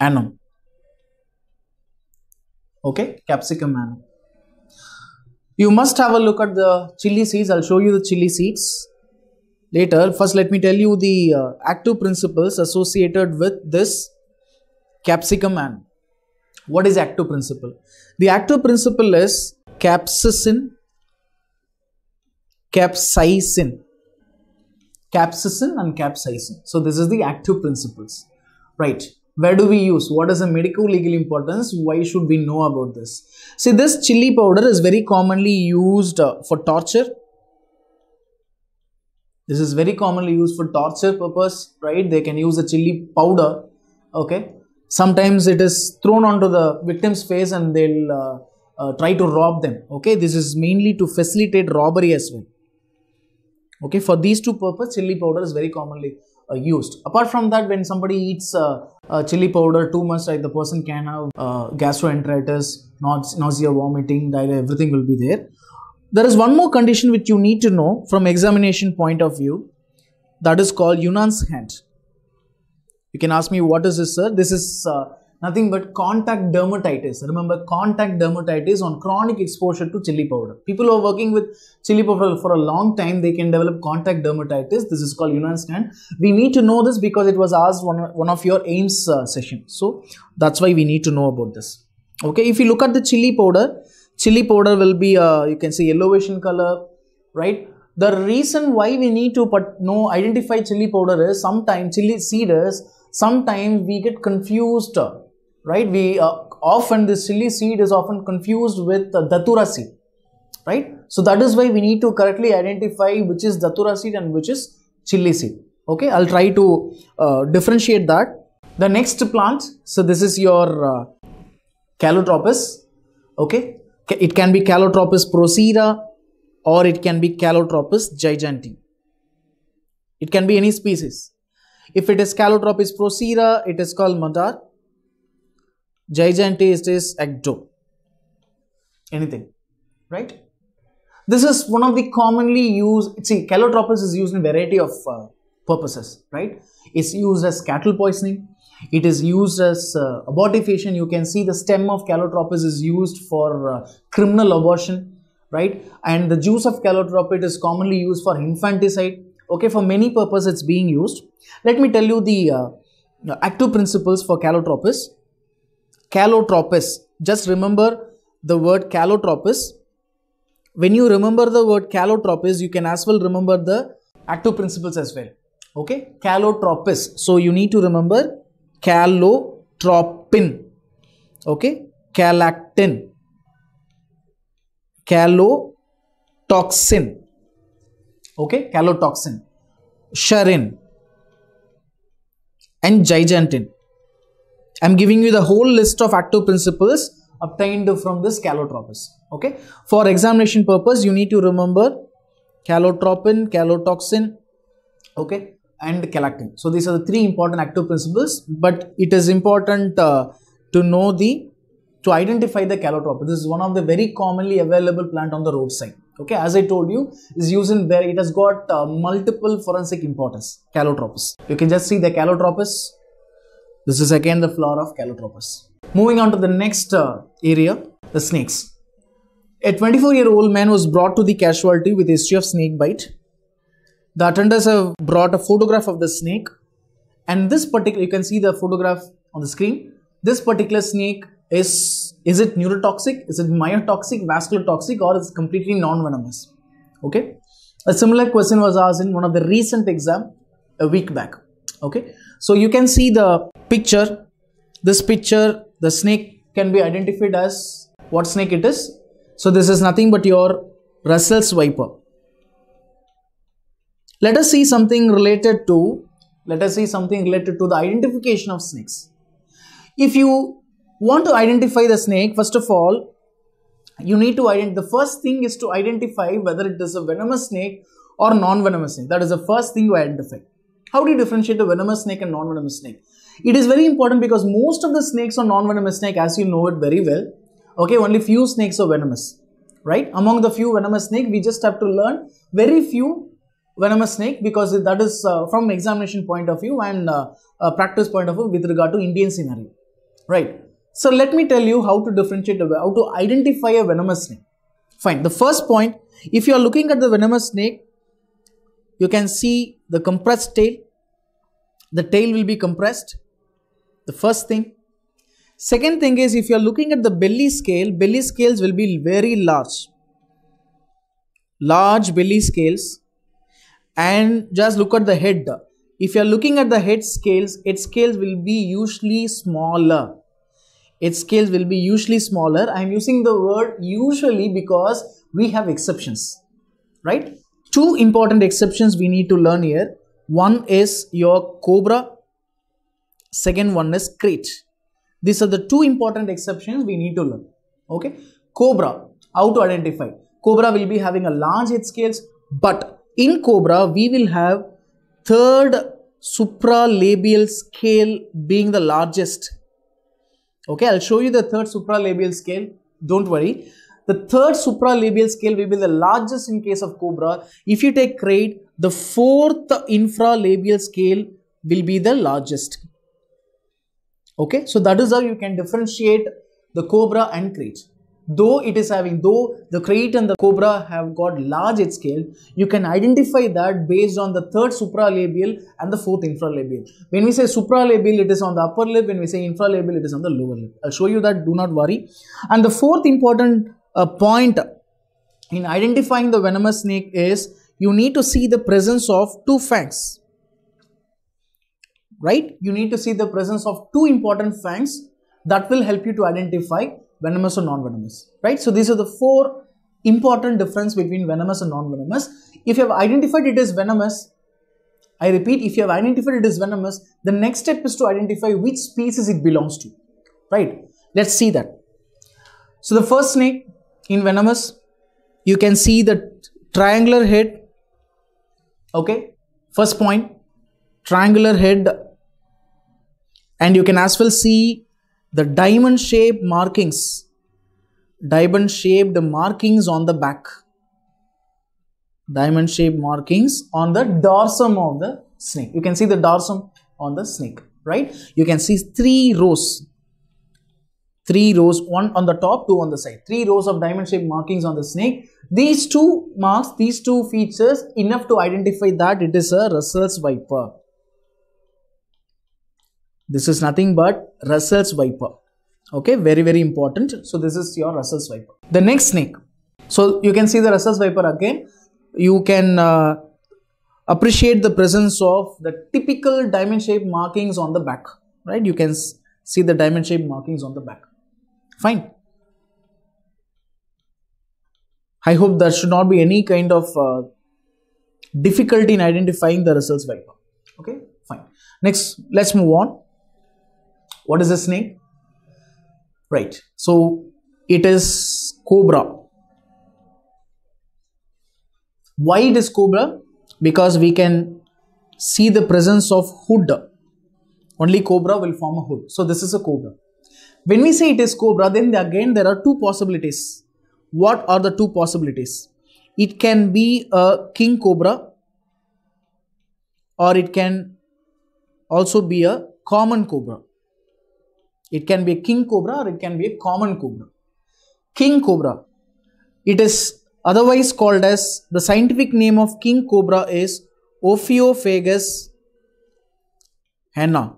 annum. Okay. Capsicum annum. You must have a look at the chili seeds. I'll show you the chili seeds later. First, let me tell you the uh, active principles associated with this Capsicum annum. What is active principle? The active principle is capsicin, capsaicin, capsicin and capsaicin. So this is the active principles, right? Where do we use? What is the medico-legal importance? Why should we know about this? See, this chili powder is very commonly used uh, for torture. This is very commonly used for torture purpose, right? They can use a chili powder, okay? Sometimes it is thrown onto the victim's face and they'll uh, uh, try to rob them, okay? This is mainly to facilitate robbery as well. Okay, for these two purposes, chili powder is very commonly uh, used. Apart from that, when somebody eats uh, uh, chili powder too much, like the person can have uh, gastroenteritis, nausea, vomiting, diarrhea, everything will be there. There is one more condition which you need to know from examination point of view. That is called Yunnan's hand. You can ask me, what is this, sir? This is uh, nothing but contact dermatitis. Remember, contact dermatitis on chronic exposure to chili powder. People who are working with chili powder for a long time, they can develop contact dermatitis. This is called Yunnan's hand. We need to know this because it was asked one, one of your A I M S uh, session. So that's why we need to know about this. Okay, if you look at the chili powder, chili powder will be, uh, you can see yellowish in color, right? The reason why we need to but know, identify chili powder is sometimes chili seeders, sometimes we get confused. Right, we uh, often, this chili seed is often confused with uh, Datura seed. right? So that is why we need to correctly identify which is Datura seed and which is chili seed. Okay, I'll try to uh, differentiate that. The next plant, so this is your uh, Calotropis. Okay, it can be Calotropis procera or it can be Calotropis giganti. It can be any species. If it is Calotropis procera, it is called madar. Giganti, it is ecto. Anything, right? This is one of the commonly used. See, Calotropis is used in a variety of uh, purposes, right? It's used as cattle poisoning. It is used as uh, abortifacient. You can see the stem of Calotropis is used for uh, criminal abortion, right? And the juice of Calotropis is commonly used for infanticide. Okay, for many purposes it's being used. Let me tell you the uh, active principles for Calotropis. Calotropis. Just remember the word Calotropis. When you remember the word Calotropis, you can as well remember the active principles as well. Okay, Calotropis. So you need to remember calotropin. Okay, calactin, calotoxin. Okay, calotoxin, sharin, and gigantin. I am giving you the whole list of active principles obtained from this Calotropis. Okay, for examination purpose, you need to remember calotropin, calotoxin, okay, and calactin. So these are the three important active principles, but it is important uh, to know the, to identify the Calotropis. This is one of the very commonly available plant on the roadside. Okay, as I told you, is used in where it has got uh, multiple forensic importance. Calotropis. You can just see the Calotropis. This is again the flora of Calotropis. Moving on to the next uh, area, the snakes. A twenty-four-year-old man was brought to the casualty with a history of snake bite. The attenders have brought a photograph of the snake, and this particular, you can see the photograph on the screen. This particular snake is, is it neurotoxic, is it myotoxic, vascular toxic, or is it completely non-venomous? Okay. A similar question was asked in one of the recent exam a week back. Okay. So you can see the picture. This picture, the snake can be identified as what snake it is. So this is nothing but your Russell's viper. Let us see something related to, let us see something related to the identification of snakes. If you want to identify the snake, first of all, you need to identify, the first thing is to identify whether it is a venomous snake or non-venomous snake. That is the first thing you identify. How do you differentiate a venomous snake and non-venomous snake? It is very important because most of the snakes are non-venomous snake, as you know it very well. Okay, only few snakes are venomous, right? Among the few venomous snake, we just have to learn very few venomous snake, because that is uh, from examination point of view and uh, uh, practice point of view with regard to Indian scenario, right? So let me tell you how to differentiate, how to identify a venomous snake. Fine. The first point, if you are looking at the venomous snake, you can see the compressed tail. The tail will be compressed. The first thing. Second thing is, if you are looking at the belly scale, belly scales will be very large. Large belly scales. And just look at the head. If you are looking at the head scales, its scales will be usually smaller. Its scales will be usually smaller. I am using the word usually because we have exceptions. Right? Two important exceptions we need to learn here. One is your cobra. Second one is crate. These are the two important exceptions we need to learn. Okay. Cobra, how to identify. Cobra will be having a large head scales, but in cobra, we will have third supralabial scale being the largest. Okay. I'll show you the third supralabial scale. Don't worry. The third supralabial scale will be the largest in case of cobra. If you take crate, the fourth infralabial scale will be the largest. Okay, so that is how you can differentiate the cobra and crate. Though it is having, though the crate and the cobra have got large head scale, you can identify that based on the third supralabial and the fourth infralabial. When we say supralabial, it is on the upper lip. When we say infralabial, it is on the lower lip. I'll show you that. Do not worry. And the fourth important uh, point in identifying the venomous snake is you need to see the presence of two fangs. Right? You need to see the presence of two important fangs that will help you to identify venomous or non-venomous, right? So these are the four important difference between venomous and non-venomous. If you have identified it is venomous, I repeat, if you have identified it is venomous, the next step is to identify which species it belongs to, right? Let's see that. So the first snake in venomous, you can see the triangular head, okay? First point, triangular head, and you can as well see the diamond shaped markings, diamond shaped markings on the back, diamond shaped markings on the dorsum of the snake. You can see the dorsum on the snake, right? You can see three rows, three rows, one on the top, two on the side, three rows of diamond shaped markings on the snake. These two marks, these two features enough to identify that it is a Russell's viper. This is nothing but Russell's viper. Okay, very, very important. So this is your Russell's viper. The next snake. So you can see the Russell's viper again. You can uh, appreciate the presence of the typical diamond-shaped markings on the back, right? You can see the diamond-shaped markings on the back. Fine. I hope there should not be any kind of uh, difficulty in identifying the Russell's viper. Okay, fine. Next, let's move on. What is a snake? Right. So it is cobra. Why it is cobra? Because we can see the presence of hood. Only cobra will form a hood. So this is a cobra. When we say it is cobra, then again there are two possibilities. What are the two possibilities? It can be a king cobra, or it can also be a common cobra. It can be a king cobra or it can be a common cobra. King cobra. It is otherwise called as, the scientific name of king cobra is Ophiophagus hannah.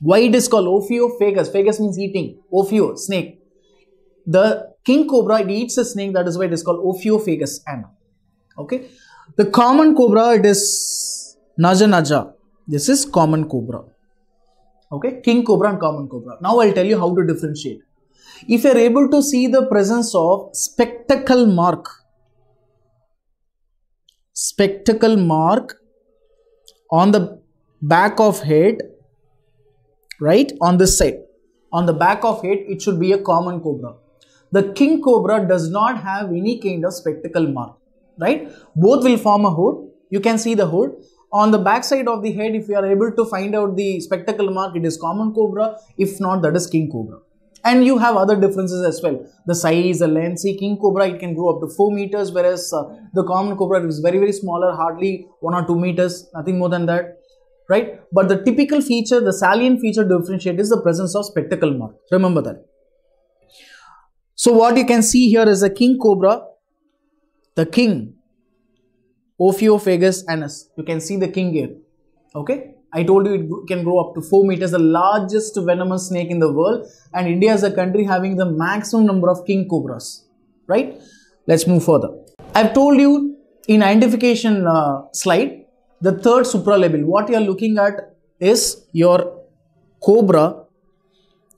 Why it is called Ophiophagus? Phagus means eating. Ophio, snake. The king cobra, it eats a snake, that is why it is called Ophiophagus hannah. Okay. The common cobra, it is naja naja. This is common cobra. Okay, king cobra and common cobra. Now I'll tell you how to differentiate. If you're able to see the presence of spectacle mark, spectacle mark on the back of head, right, on this side, on the back of head, it should be a common cobra. The king cobra does not have any kind of spectacle mark, right? Both will form a hood. You can see the hood. On the back side of the head, if you are able to find out the spectacle mark, it is common cobra. If not, that is king cobra. And you have other differences as well. The size, the length. See, king cobra, it can grow up to four meters, whereas uh, the common cobra is very, very smaller, hardly one or two meters, nothing more than that, right? But the typical feature, the salient feature to differentiate is the presence of spectacle mark. Remember that. So what you can see here is a king cobra, the king, Ophiophagus annus. You can see the king here, okay? I told you it can grow up to four meters, the largest venomous snake in the world, and India is a country having the maximum number of king cobras, right? Let's move further. I've told you in identification uh, slide, the third supralabel. What you're looking at is your cobra.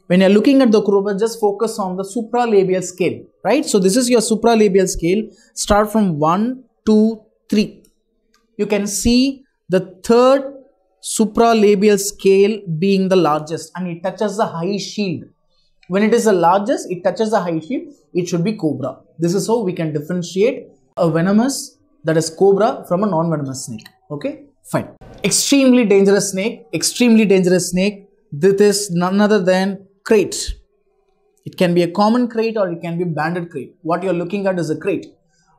When you're looking at the cobra, just focus on the supralabial scale, right? So this is your supralabial scale. Start from one, two, three. You can see the third supralabial scale being the largest, and it touches the high shield. When it is the largest, it touches the high shield, it should be cobra. This is how we can differentiate a venomous, that is cobra, from a non-venomous snake. Okay, fine. Extremely dangerous snake, extremely dangerous snake. This is none other than crate. It can be a common crate or it can be banded crate. What you are looking at is a crate.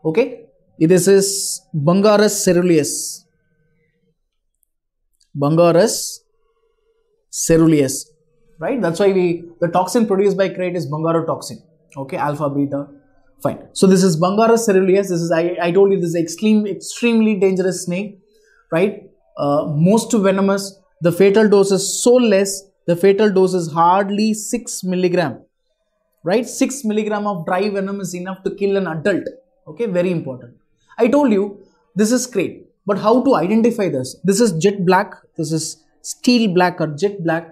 Okay, this is Bungarus ceruleus. Bungarus ceruleus, right? That's why we, the toxin produced by crate is bungarotoxin. Okay, alpha, beta, fine. So this is Bungarus ceruleus. This is, I, I told you, this is extreme, extremely dangerous snake, right? Uh, most venomous. The fatal dose is so less. The fatal dose is hardly six milligram, right? six milligram of dry venom is enough to kill an adult. Okay, very important. I told you, this is crate. But how to identify this? This is jet black, this is steel black or jet black.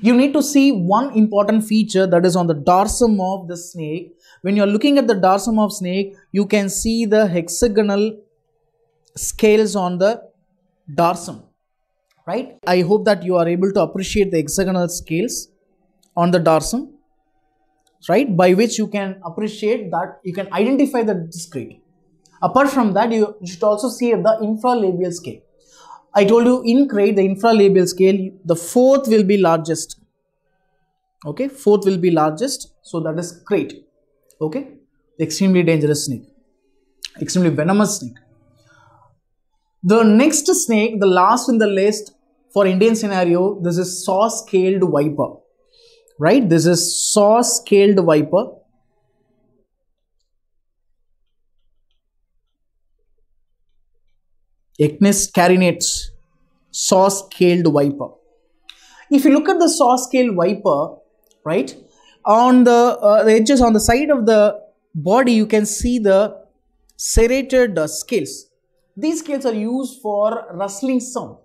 You need to see one important feature that is on the dorsum of the snake. When you are looking at the dorsum of snake, you can see the hexagonal scales on the dorsum, right? I hope that you are able to appreciate the hexagonal scales on the dorsum, right? By which you can appreciate that, you can identify the discrete. Apart from that, you should also see the infralabial scale. I told you in crate, the infralabial scale, the fourth will be largest. Okay, fourth will be largest. So that is crate. Okay, extremely dangerous snake, extremely venomous snake. The next snake, the last in the list for Indian scenario, this is saw scaled viper, right? This is saw scaled viper. Echnis carinates, saw scaled viper. If you look at the saw scaled viper, right, on the, uh, the edges on the side of the body, you can see the serrated uh, scales. These scales are used for rustling sound.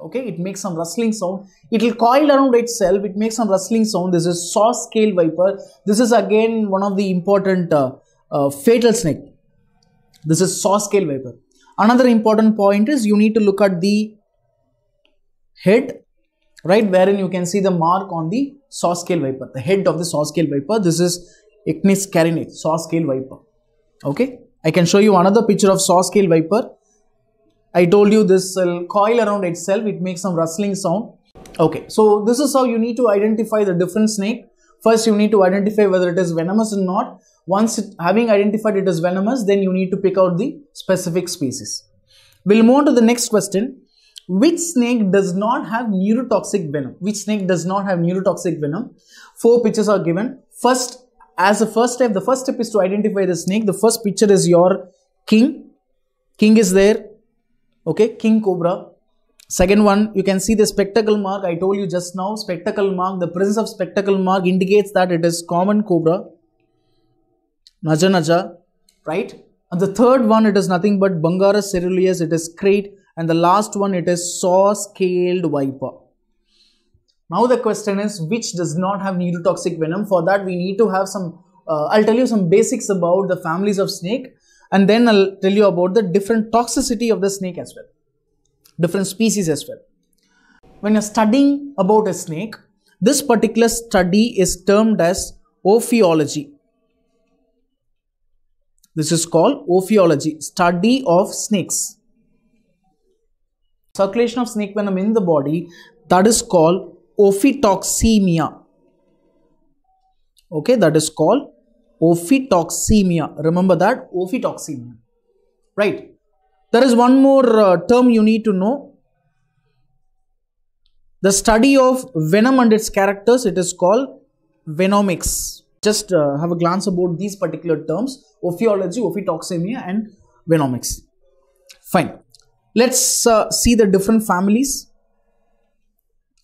Okay, it makes some rustling sound. It will coil around itself. It makes some rustling sound. This is saw scaled viper. This is again one of the important uh, uh, fatal snake. This is saw scaled viper. Another important point is you need to look at the head, right, wherein you can see the mark on the saw scaled viper, the head of the saw scaled viper. This is Echnis carinate, saw scaled viper. Okay, I can show you another picture of saw scaled viper. I told you this will coil around itself, it makes some rustling sound. Okay, so this is how you need to identify the different snake. First, you need to identify whether it is venomous or not. Once it, having identified it as venomous, then you need to pick out the specific species. We'll move on to the next question. Which snake does not have neurotoxic venom? Which snake does not have neurotoxic venom? Four pictures are given. First, as a first step, the first step is to identify the snake. The first picture is your king. King is there. Okay, king cobra. Second one, you can see the spectacle mark. I told you just now, spectacle mark, the presence of spectacle mark indicates that it is common cobra. Naja naja, right? And the third one, it is nothing but Bungarus ceruleus, it is crate. And the last one, it is saw scaled viper. Now the question is, which does not have neurotoxic venom? For that, we need to have some, uh, I'll tell you some basics about the families of snake. And then I'll tell you about the different toxicity of the snake as well. Different species as well. When you're studying about a snake, this particular study is termed as ophiology. This is called ophiology, study of snakes. Circulation of snake venom in the body, that is called ophytoxemia. Okay, that is called ophytoxemia. Remember that, ophytoxemia. Right. There is one more uh, term you need to know. The study of venom and its characters, it is called venomics. Just uh, have a glance about these particular terms, ophiology, ophytoxemia and venomics. Fine. Let's uh, see the different families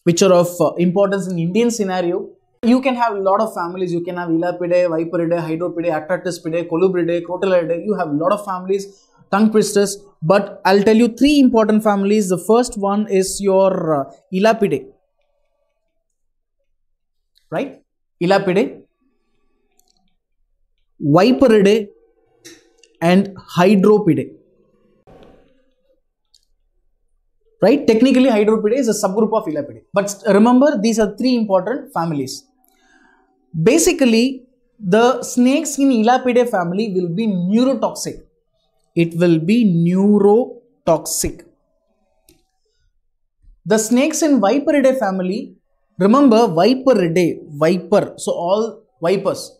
which are of uh, importance in Indian scenario. You can have a lot of families. You can have Elapidae, Viperidae, Hydropidae, Atractispidae, Colubridae, Crotalidae. You have a lot of families, tongue priestess, but I'll tell you three important families. The first one is your uh, Elapidae, right? Elapidae, Viperidae and Hydropidae, right? Technically, Hydropidae is a subgroup of Elapidae, but remember, these are three important families. Basically, the snakes in Elapidae family will be neurotoxic. It will be neurotoxic. The snakes in Viperidae family, remember Viperidae, viper, so all vipers,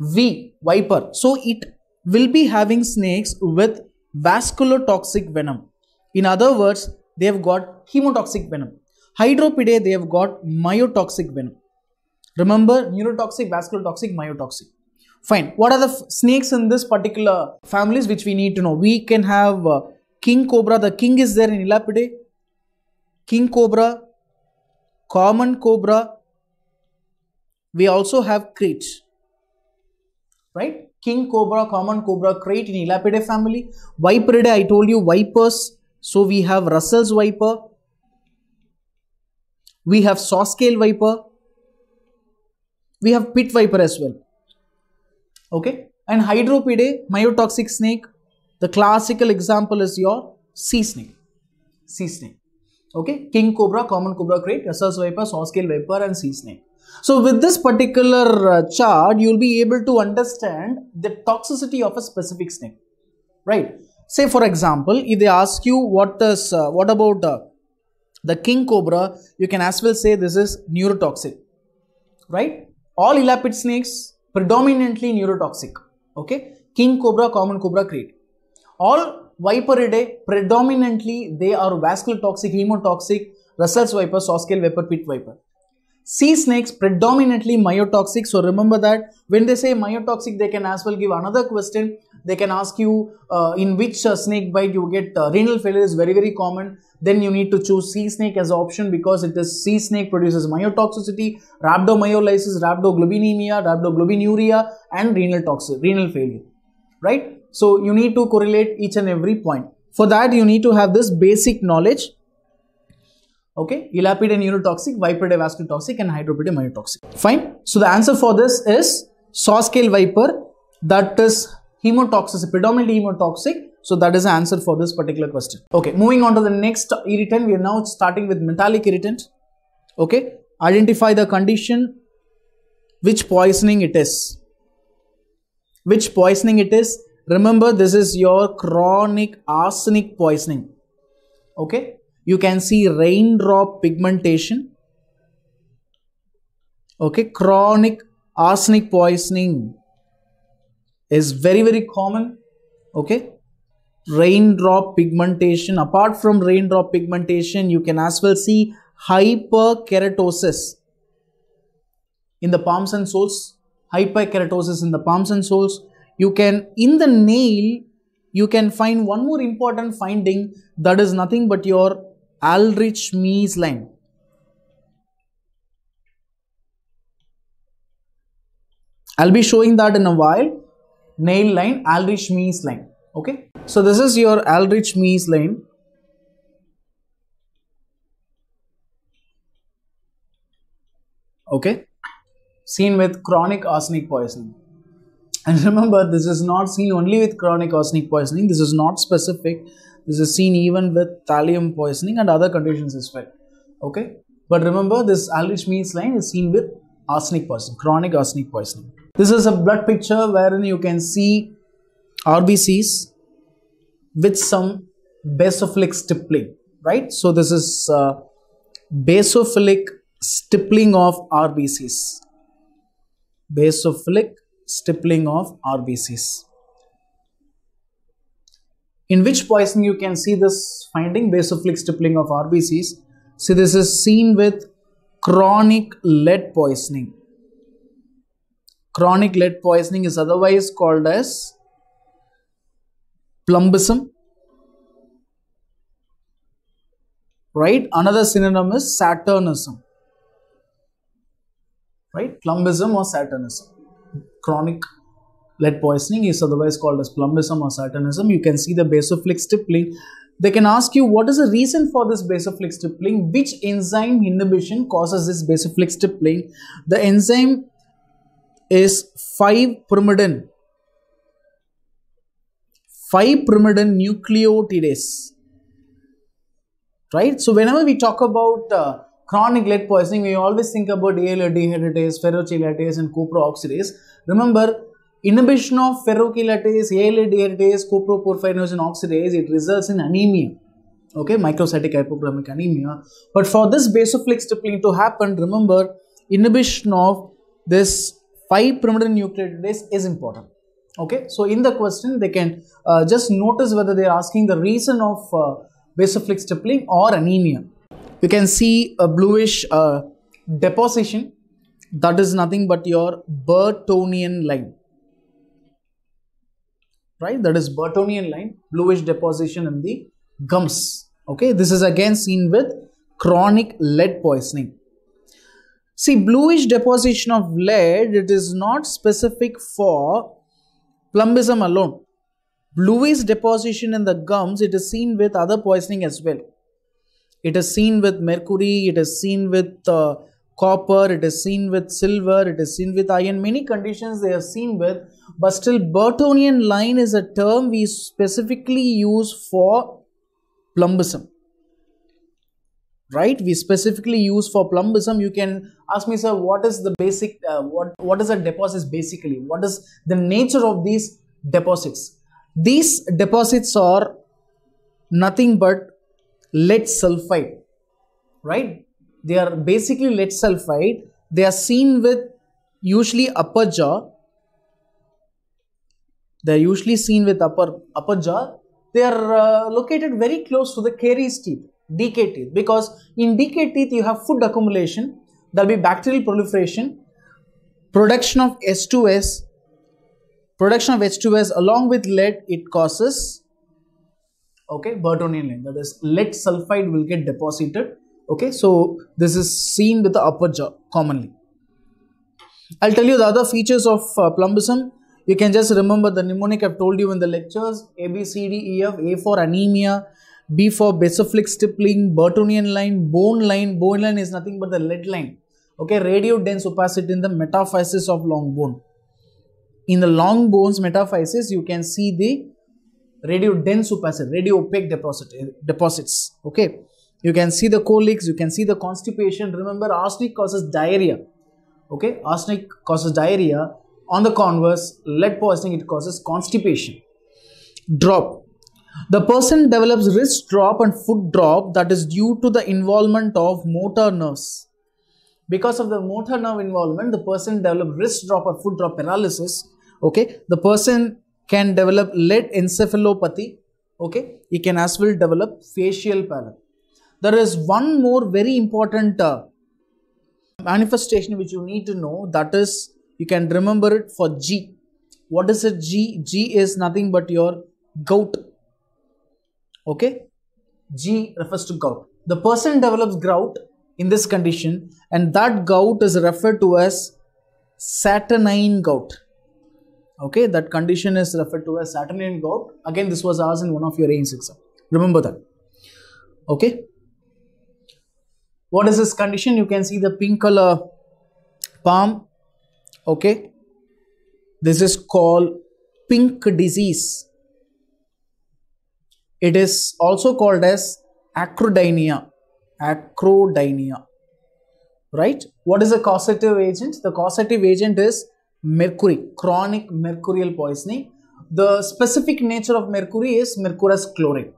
V, viper. So it will be having snakes with vasculotoxic venom. In other words, they have got chemotoxic venom. Hydropidae, they have got myotoxic venom. Remember, neurotoxic, vasculotoxic, myotoxic. Fine. What are the snakes in this particular families which we need to know? We can have uh, king cobra. The king is there in Elapidae. King cobra, common cobra. We also have crate, right? King cobra, common cobra, crate in Elapidae family. Viperidae, I told you, vipers. So we have Russell's viper, We have saw scale viper. We have pit viper as well. Okay. And Hydropidae, myotoxic snake. The classical example is your sea snake. Sea snake. Okay. King cobra, common cobra crate, Russell's viper, saw scale viper and sea snake. So with this particular chart, you will be able to understand the toxicity of a specific snake. Right. Say for example, if they ask you what is, uh, what about uh, the king cobra, you can as well say this is neurotoxic. Right. All elapid snakes predominantly neurotoxic. Okay. King cobra, common cobra crate. All viperidae predominantly they are vascular toxic, hemotoxic, Russell's viper, saw scale viper, pit viper. Sea snakes predominantly myotoxic, so remember that when they say myotoxic, they can as well give another question. They can ask you uh, in which uh, snake bite you get uh, renal failure is very very common. Then you need to choose sea snake as an option because it is sea snake produces myotoxicity, rhabdomyolysis, rhabdoglobinemia, rhabdoglobinuria, and renal toxic, renal failure. Right? So you need to correlate each and every point. For that, you need to have this basic knowledge. Okay, Elapid and neurotoxic, Viperidae vascular toxic, and Hydropidae myotoxic. Fine. So the answer for this is saw scale viper, that is hemotoxic, predominantly hemotoxic. So that is the answer for this particular question. Okay, moving on to the next irritant. We are now starting with metallic irritant. Okay, identify the condition, which poisoning it is. Which poisoning it is? Remember, this is your chronic arsenic poisoning. Okay. You can see raindrop pigmentation. Okay, chronic arsenic poisoning is very, very common. Okay, raindrop pigmentation. Apart from raindrop pigmentation, you can as well see hyperkeratosis in the palms and soles. Hyperkeratosis in the palms and soles. You can, in the nail, you can find one more important finding, that is nothing but your Aldrich Mees line. I'll be showing that in a while. Nail line, Aldrich Mees line. Okay. So this is your Aldrich Mees line. Okay. Seen with chronic arsenic poisoning. And remember, this is not seen only with chronic arsenic poisoning. This is not specific. This is seen even with thallium poisoning and other conditions as well. Okay. But remember, this Aldrich Mees line is seen with arsenic poisoning, chronic arsenic poisoning. This is a blood picture wherein you can see R B Cs with some basophilic stippling. Right. So this is uh, basophilic stippling of R B Cs. Basophilic stippling of R B Cs. In which poisoning you can see this finding, basophilic stippling of R B Cs? See, this is seen with chronic lead poisoning. Chronic lead poisoning is otherwise called as plumbism. Right? Another synonym is saturnism. Right? Plumbism or saturnism. Chronic lead poisoning is otherwise called as plumbism or saturnism. You can see the basophilic stippling. They can ask you what is the reason for this basophilic stippling, which enzyme inhibition causes this basophilic stippling. The enzyme is five pyrimidine. five pyrimidine nucleotidase. Right? So whenever we talk about uh, chronic lead poisoning, we always think about A L A, dehydratase, ferrochelatase and copro-oxidase. Remember, inhibition of ferrochelatase, A L A, dehydratase, copro-porphyrinose and oxidase, it results in anemia. Okay, microcytic hypochromic anemia. But for this basophilic stippling to happen, remember, inhibition of this five pyrimidine nucleotidase is important. Okay, so in the question, they can uh, just notice whether they are asking the reason of uh, basophilic stippling or anemia. You can see a bluish uh, deposition, that is nothing but your Burtonian line. Right, that is Burtonian line, bluish deposition in the gums. Okay, this is again seen with chronic lead poisoning. See, bluish deposition of lead, it is not specific for plumbism alone. Bluish deposition in the gums, it is seen with other poisoning as well. It is seen with mercury, it is seen with uh, copper, it is seen with silver, it is seen with iron. Many conditions they are seen with, but still Burtonian line is a term we specifically use for plumbism. Right, we specifically use for plumbism. You can ask me, sir, what is the basic, uh, what, what is a deposit basically? What is the nature of these deposits? These deposits are nothing but lead sulfide, right? They are basically lead sulfide. They are seen with usually upper jaw. They are usually seen with upper, upper jaw. They are uh, located very close to the caries teeth. D K teeth, because in D K teeth you have food accumulation, there will be bacterial proliferation, production of H two S, production of H two S along with lead, it causes, okay, Burtonian line, that is lead sulfide will get deposited, okay. So this is seen with the upper jaw commonly. I will tell you the other features of uh, plumbism. You can just remember the mnemonic I have told you in the lectures, A, B, C, D, E, F, A for anemia, B for basophilic stippling, Burtonian line, bone line. Bone line is nothing but the lead line. Okay, radiodense opacity in the metaphysis of long bone. In the long bones metaphysis, you can see the radiodense opacity, radio-opaque deposit, deposits. Okay, you can see the colics, you can see the constipation. Remember, arsenic causes diarrhea. Okay, arsenic causes diarrhea. On the converse, lead poisoning, it causes constipation. Drop. The person develops wrist drop and foot drop that is due to the involvement of motor nerves. Because of the motor nerve involvement, the person develops wrist drop or foot drop paralysis. Okay, the person can develop lead encephalopathy. Okay, he can as well develop facial paralysis. There is one more very important uh, manifestation which you need to know, that is, you can remember it for G. What is a G? G is nothing but your gout. Okay, G refers to gout. The person develops gout in this condition, and that gout is referred to as saturnine gout. Okay, that condition is referred to as saturnine gout. Again, this was asked in one of your A I M S exam. Remember that. Okay, what is this condition? You can see the pink color palm. Okay, this is called pink disease. It is also called as acrodynia, acrodynia, right? What is the causative agent? The causative agent is mercury, chronic mercurial poisoning. The specific nature of mercury is mercurous chlorate,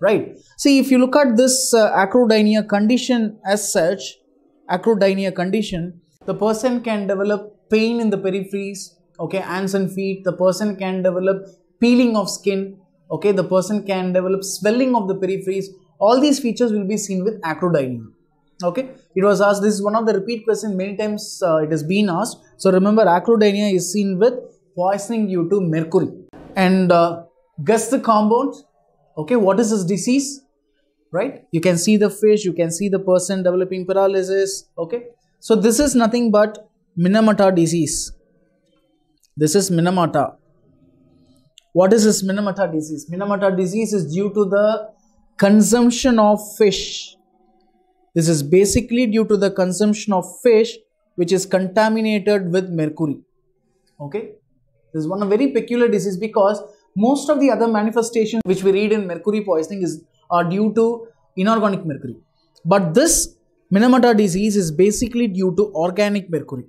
right? See, if you look at this uh, acrodynia condition as such, acrodynia condition, the person can develop pain in the peripheries, okay, hands and feet. The person can develop peeling of skin. Okay, the person can develop swelling of the peripheries. All these features will be seen with acrodynia. Okay, it was asked. This is one of the repeat questions. Many times uh, it has been asked. So remember, acrodynia is seen with poisoning due to mercury. And uh, guess the compound. Okay, what is this disease? Right? You can see the fish. You can see the person developing paralysis. Okay, so this is nothing but Minamata disease. This is Minamata. What is this Minamata disease? Minamata disease is due to the consumption of fish. This is basically due to the consumption of fish which is contaminated with mercury. Okay, this is one very peculiar disease, because most of the other manifestations which we read in mercury poisoning is are due to inorganic mercury. But this Minamata disease is basically due to organic mercury.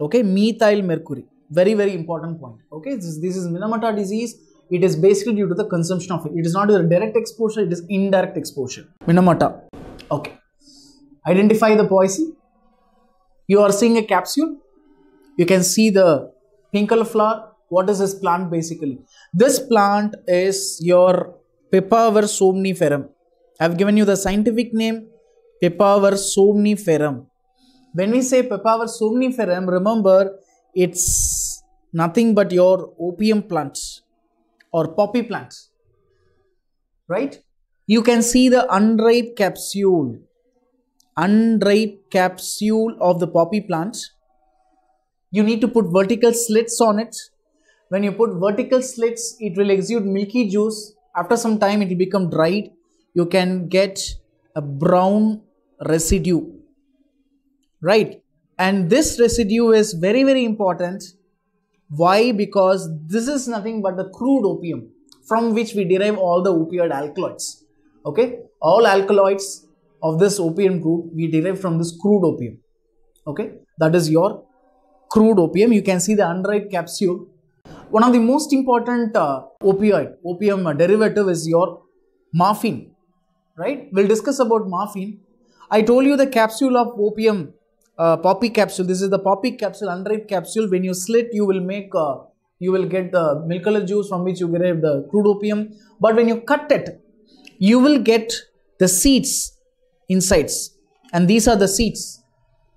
Okay, methyl mercury. Very, very important point. Okay, this, this is Minamata disease. It is basically due to the consumption of it. It is not your direct exposure, it is indirect exposure. Minamata. Okay. Identify the poison. You are seeing a capsule. You can see the pink color flower. What is this plant basically? This plant is your Papaver somniferum. I have given you the scientific name, Papaver somniferum. When we say Papaver somniferum, remember, it's nothing but your opium plants or poppy plants, right? You can see the unripe capsule, unripe capsule of the poppy plants. You need to put vertical slits on it. When you put vertical slits, it will exude milky juice. After some time, it will become dried. You can get a brown residue, right? And this residue is very, very important. Why? Because this is nothing but the crude opium from which we derive all the opioid alkaloids. Okay, all alkaloids of this opium group we derive from this crude opium. Okay, that is your crude opium. You can see the unripe capsule. One of the most important uh, opioid opium derivative is your morphine, right? We'll discuss about morphine. I told you the capsule of opium, uh, poppy capsule. This is the poppy capsule, unripe capsule. When you slit, you will make uh, you will get the milk colored juice from which you derive the crude opium. But when you cut it, you will get the seeds insides, and these are the seeds,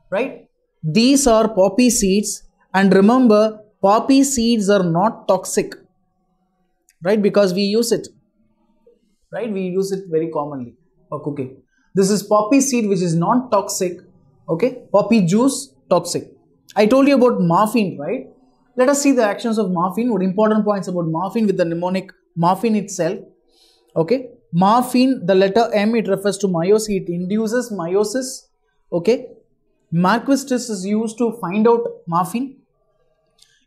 right? These are poppy seeds, and remember, poppy seeds are not toxic, right? Because we use it, right? We use it very commonly for cooking. This is poppy seed, which is non toxic. Okay, poppy juice toxic. I told you about morphine, right? Let us see the actions of morphine. What important points about morphine with the mnemonic morphine itself? Okay. Morphine, the letter M, it refers to meiosis, it induces meiosis, okay. Marquis test is used to find out morphine.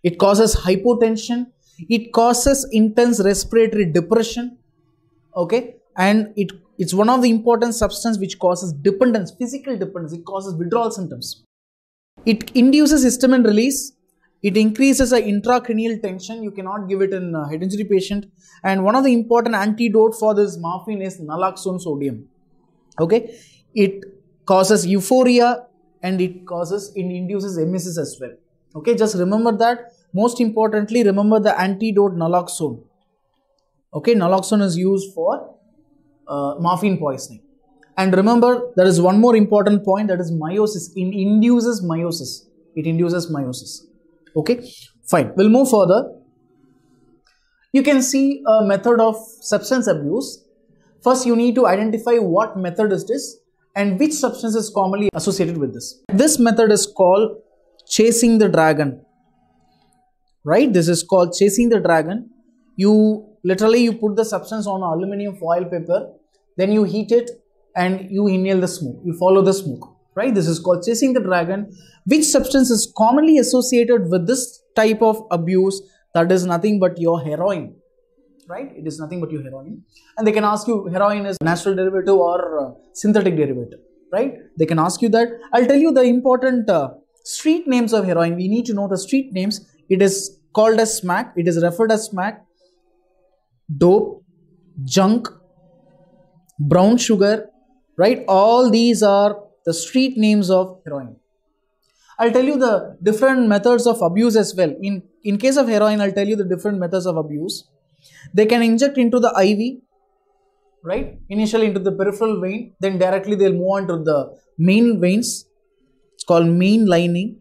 It causes hypotension, it causes intense respiratory depression, okay. And it, it's one of the important substances which causes dependence, physical dependence, it causes withdrawal symptoms. It induces histamine release. It increases the intracranial tension. You cannot give it in a head injury patient. And one of the important antidote for this morphine is naloxone sodium. Okay, it causes euphoria and it causes it induces emesis as well. Okay, just remember that. Most importantly, remember the antidote naloxone. Okay, naloxone is used for uh, morphine poisoning. And remember, there is one more important point, that is meiosis. It induces meiosis. It induces meiosis. Okay, fine. We'll move further. You can see a method of substance abuse. First, you need to identify what method is this and which substance is commonly associated with this. This method is called chasing the dragon, right? This is called chasing the dragon. You literally, you put the substance on aluminum foil paper, then you heat it and you inhale the smoke. You follow the smoke. Right, this is called chasing the dragon. Which substance is commonly associated with this type of abuse? That is nothing but your heroin, right? It is nothing but your heroin. And they can ask you, heroin is natural derivative or uh, synthetic derivative, right? They can ask you that. I'll tell you the important uh, street names of heroin. We need to know the street names. It is called as smack. It is referred as smack, dope, junk, brown sugar, right? All these are the street names of heroin. I'll tell you the different methods of abuse as well. In, in case of heroin, I'll tell you the different methods of abuse. They can inject into the I V, right? Initially into the peripheral vein, then directly they'll move on to the main veins. It's called main lining.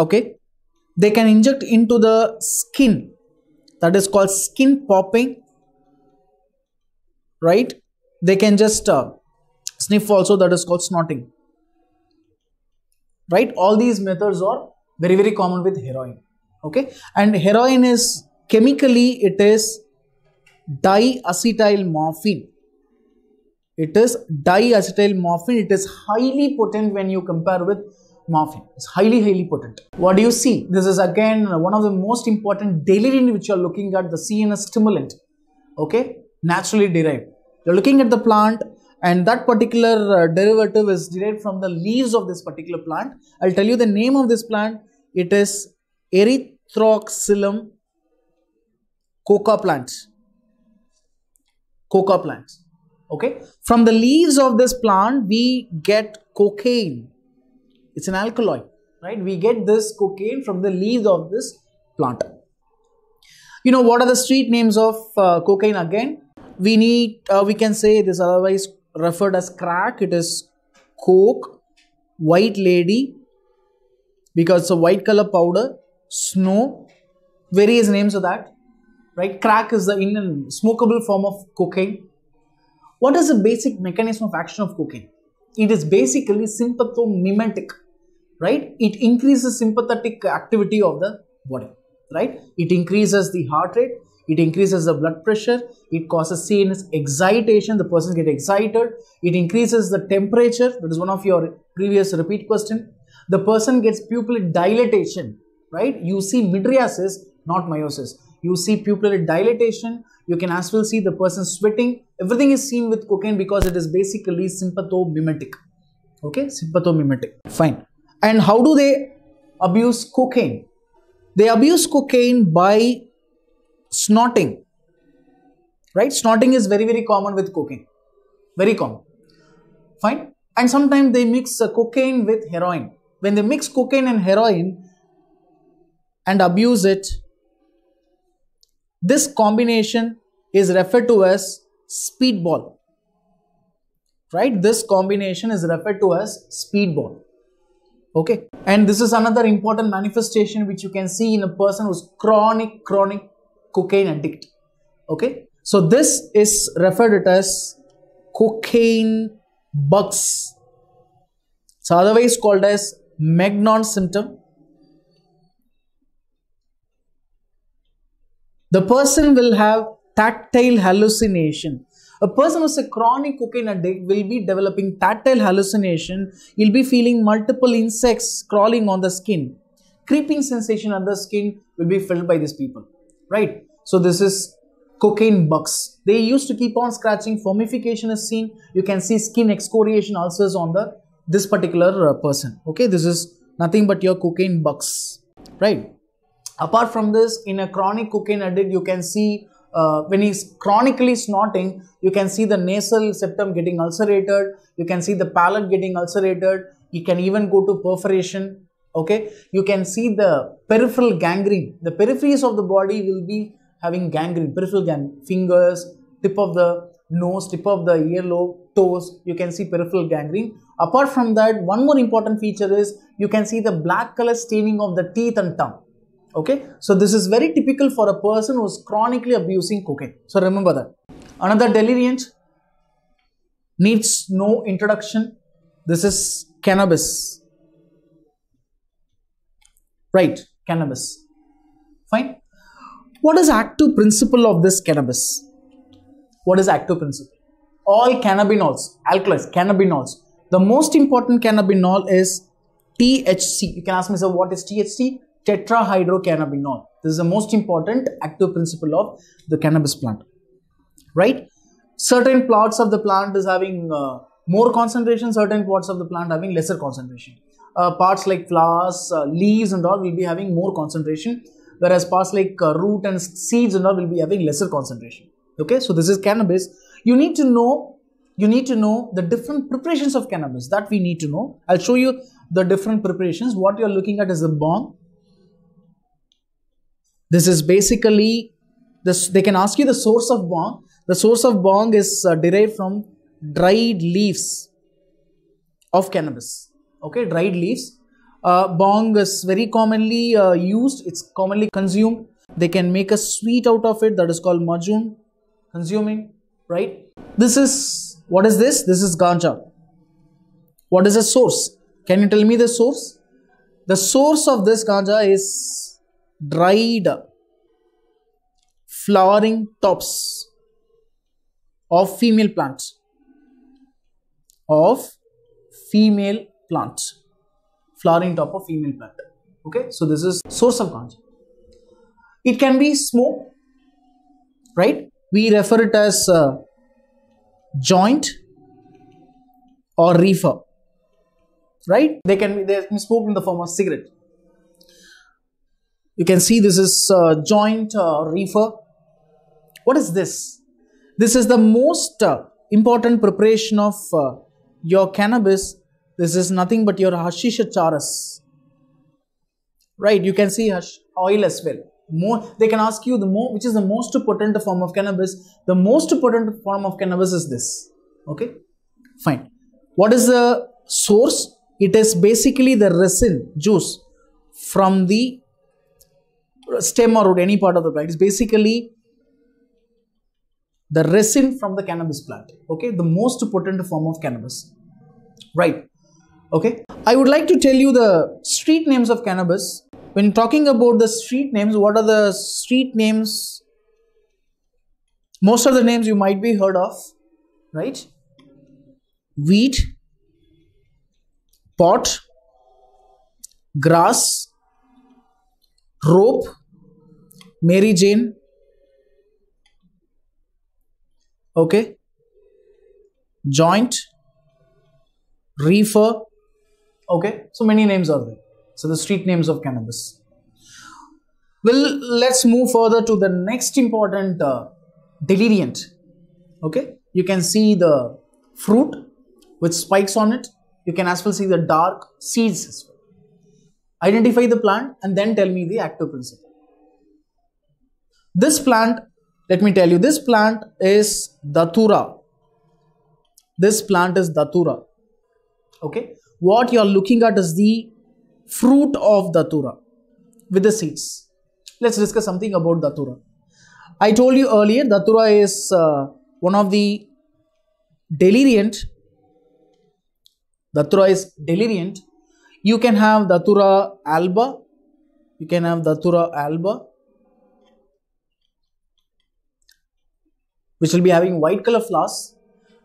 Okay. They can inject into the skin. That is called skin popping, right? They can just... Uh, sniff also, that is called snorting, right? All these methods are very, very common with heroin, okay? And heroin is, chemically, it is diacetylmorphine. It is diacetylmorphine. It is highly potent when you compare with morphine. It's highly, highly potent. What do you see? This is again one of the most important delirant which you are looking at, the C N S stimulant, okay? Naturally derived. You're looking at the plant, and that particular uh, derivative is derived from the leaves of this particular plant. I'll tell you the name of this plant. It is Erythroxylum coca plant. Coca plant. Okay. From the leaves of this plant, we get cocaine. It's an alkaloid, right? We get this cocaine from the leaves of this plant. You know, what are the street names of uh, cocaine again? We need, uh, we can say this otherwise referred as crack. It is coke, white lady, because it's a white color powder, snow, various names of that, right? Crack is the in and smokable form of cocaine. What is the basic mechanism of action of cocaine? It is basically sympathomimetic, right? It increases sympathetic activity of the body, right? It increases the heart rate. It increases the blood pressure, it causes CNS excitation, the person gets excited, it increases the temperature, that is one of your previous repeat question. The person gets pupillary dilatation, right? You see midriasis, not meiosis. You see pupillary dilatation, you can as well see the person sweating. Everything is seen with cocaine because it is basically sympathomimetic, okay, sympathomimetic, fine. And how do they abuse cocaine? They abuse cocaine by snorting, right? Snorting is very, very common with cocaine, very common, fine. And sometimes they mix uh, cocaine with heroin. When they mix cocaine and heroin and abuse it, this combination is referred to as speedball, right? This combination is referred to as speedball, okay? And this is another important manifestation which you can see in a person who's chronic, chronic cocaine addict, okay? So this is referred to as cocaine bugs. It's otherwise called as Magnon symptom. The person will have tactile hallucination. A person who's a chronic cocaine addict will be developing tactile hallucination. He'll be feeling multiple insects crawling on the skin. Creeping sensation on the skin will be felt by these people, right? So this is cocaine bugs. They used to keep on scratching. Formification is seen. You can see skin excoriation ulcers on the this particular uh, person. Okay, this is nothing but your cocaine bugs, right? Apart from this, in a chronic cocaine addict, you can see uh, when he's chronically snorting, you can see the nasal septum getting ulcerated. You can see the palate getting ulcerated. You can even go to perforation. Okay, you can see the peripheral gangrene. The peripheries of the body will be having gangrene, peripheral gangrene, fingers, tip of the nose, tip of the earlobe, toes, you can see peripheral gangrene. Apart from that, one more important feature is you can see the black color staining of the teeth and tongue. Okay, so this is very typical for a person who is chronically abusing cocaine. So remember that. Another deliriant needs no introduction. This is cannabis. Right, cannabis. Fine. What is active principle of this cannabis? What is active principle? All cannabinoids, alkaloids, cannabinoids. The most important cannabinol is T H C. You can ask me, sir, what is T H C? Tetrahydrocannabinol. This is the most important active principle of the cannabis plant, right? Certain parts of the plant is having uh, more concentration, certain parts of the plant having lesser concentration. Uh, parts like flowers, uh, leaves and all will be having more concentration, whereas parts like uh, root and seeds and all will be having lesser concentration. Okay, so this is cannabis. You need to know, you need to know the different preparations of cannabis, that we need to know. I'll show you the different preparations. What you're looking at is the bong. This is basically, this, they can ask you the source of bong. The source of bong is uh, derived from dried leaves of cannabis. Okay, dried leaves. Uh, bong is very commonly uh, used, it's commonly consumed. They can make a sweet out of it, that is called majun, consuming, right? This is, what is this? This is ganja. What is the source? Can you tell me the source? The source of this ganja is dried flowering tops of female plants, of female plants. Flowering top of female plant. Okay, so this is source of ganja. It can be smoke, right? We refer it as uh, joint or reefer, right? They can be, they can smoke in the form of cigarette. You can see this is uh, joint or uh, reefer. What is this? This is the most uh, important preparation of uh, your cannabis. This is nothing but your hashisha charas, right? You can see hash oil as well. More, they can ask you the more, which is the most potent form of cannabis. The most potent form of cannabis is this. Okay, fine. What is the source? It is basically the resin juice from the stem or root, any part of the plant. It's basically the resin from the cannabis plant. Okay, the most potent form of cannabis, right? Okay, I would like to tell you the street names of cannabis. When talking about the street names, what are the street names Most of the names you might be heard of, right? Wheat, pot, grass, rope, Mary Jane, okay, joint, reefer, okay, so many names are there. So the street names of cannabis. Well, let's move further to the next important uh, deliriant, okay. You can see the fruit with spikes on it. You can as well see the dark seeds as well. Identify the plant and then tell me the active principle. This plant, let me tell you, this plant is Datura. This plant is Datura. Okay. What you are looking at is the fruit of Datura with the seeds. Let's discuss something about Datura. I told you earlier, Datura is uh, one of the deliriant. Datura is deliriant. You can have Datura alba. You can have Datura alba, which will be having white color flowers.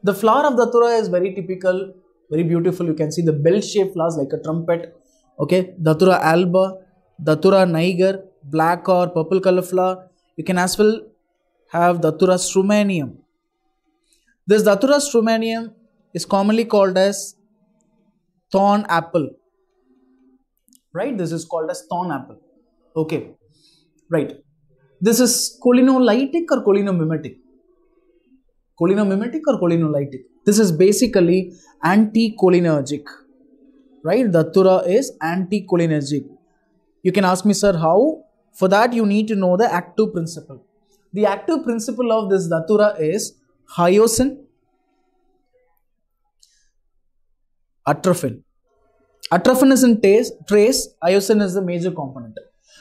The flower of Datura is very typical, very beautiful. You can see the bell-shaped flowers like a trumpet. Okay, Datura alba, Datura niger, black or purple color flower. You can as well have Datura strumanium. This Datura strumanium is commonly called as thorn apple, right? This is called as thorn apple. Okay, right. This is colinolytic or colinomimetic? Colinomimetic or colinolytic? This is basically anticholinergic, right? Datura is anticholinergic. You can ask me, sir, how? For that, you need to know the active principle. The active principle of this Datura is hyosin, atrophin. Atrophin is in trace, trace, hyosin is the major component.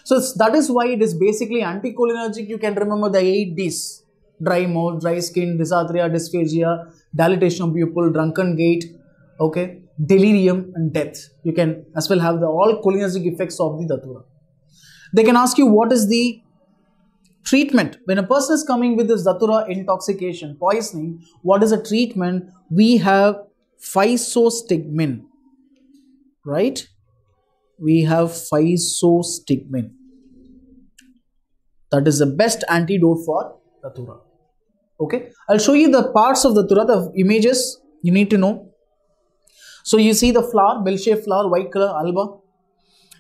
So that is why it is basically anticholinergic. You can remember the eight Ds: dry mouth, dry skin, dysarthria, dysphagia, dilatation of pupil, drunken gait, okay, delirium and death. You can as well have the all cholinergic effects of the Datura. They can ask you what is the treatment. When a person is coming with this Datura intoxication, poisoning, what is the treatment? We have physostigmine, right? We have physostigmine. That is the best antidote for Datura. Okay, I'll show you the parts of Datura, the images you need to know. So you see the flower, bell-shaped flower, white color, alba.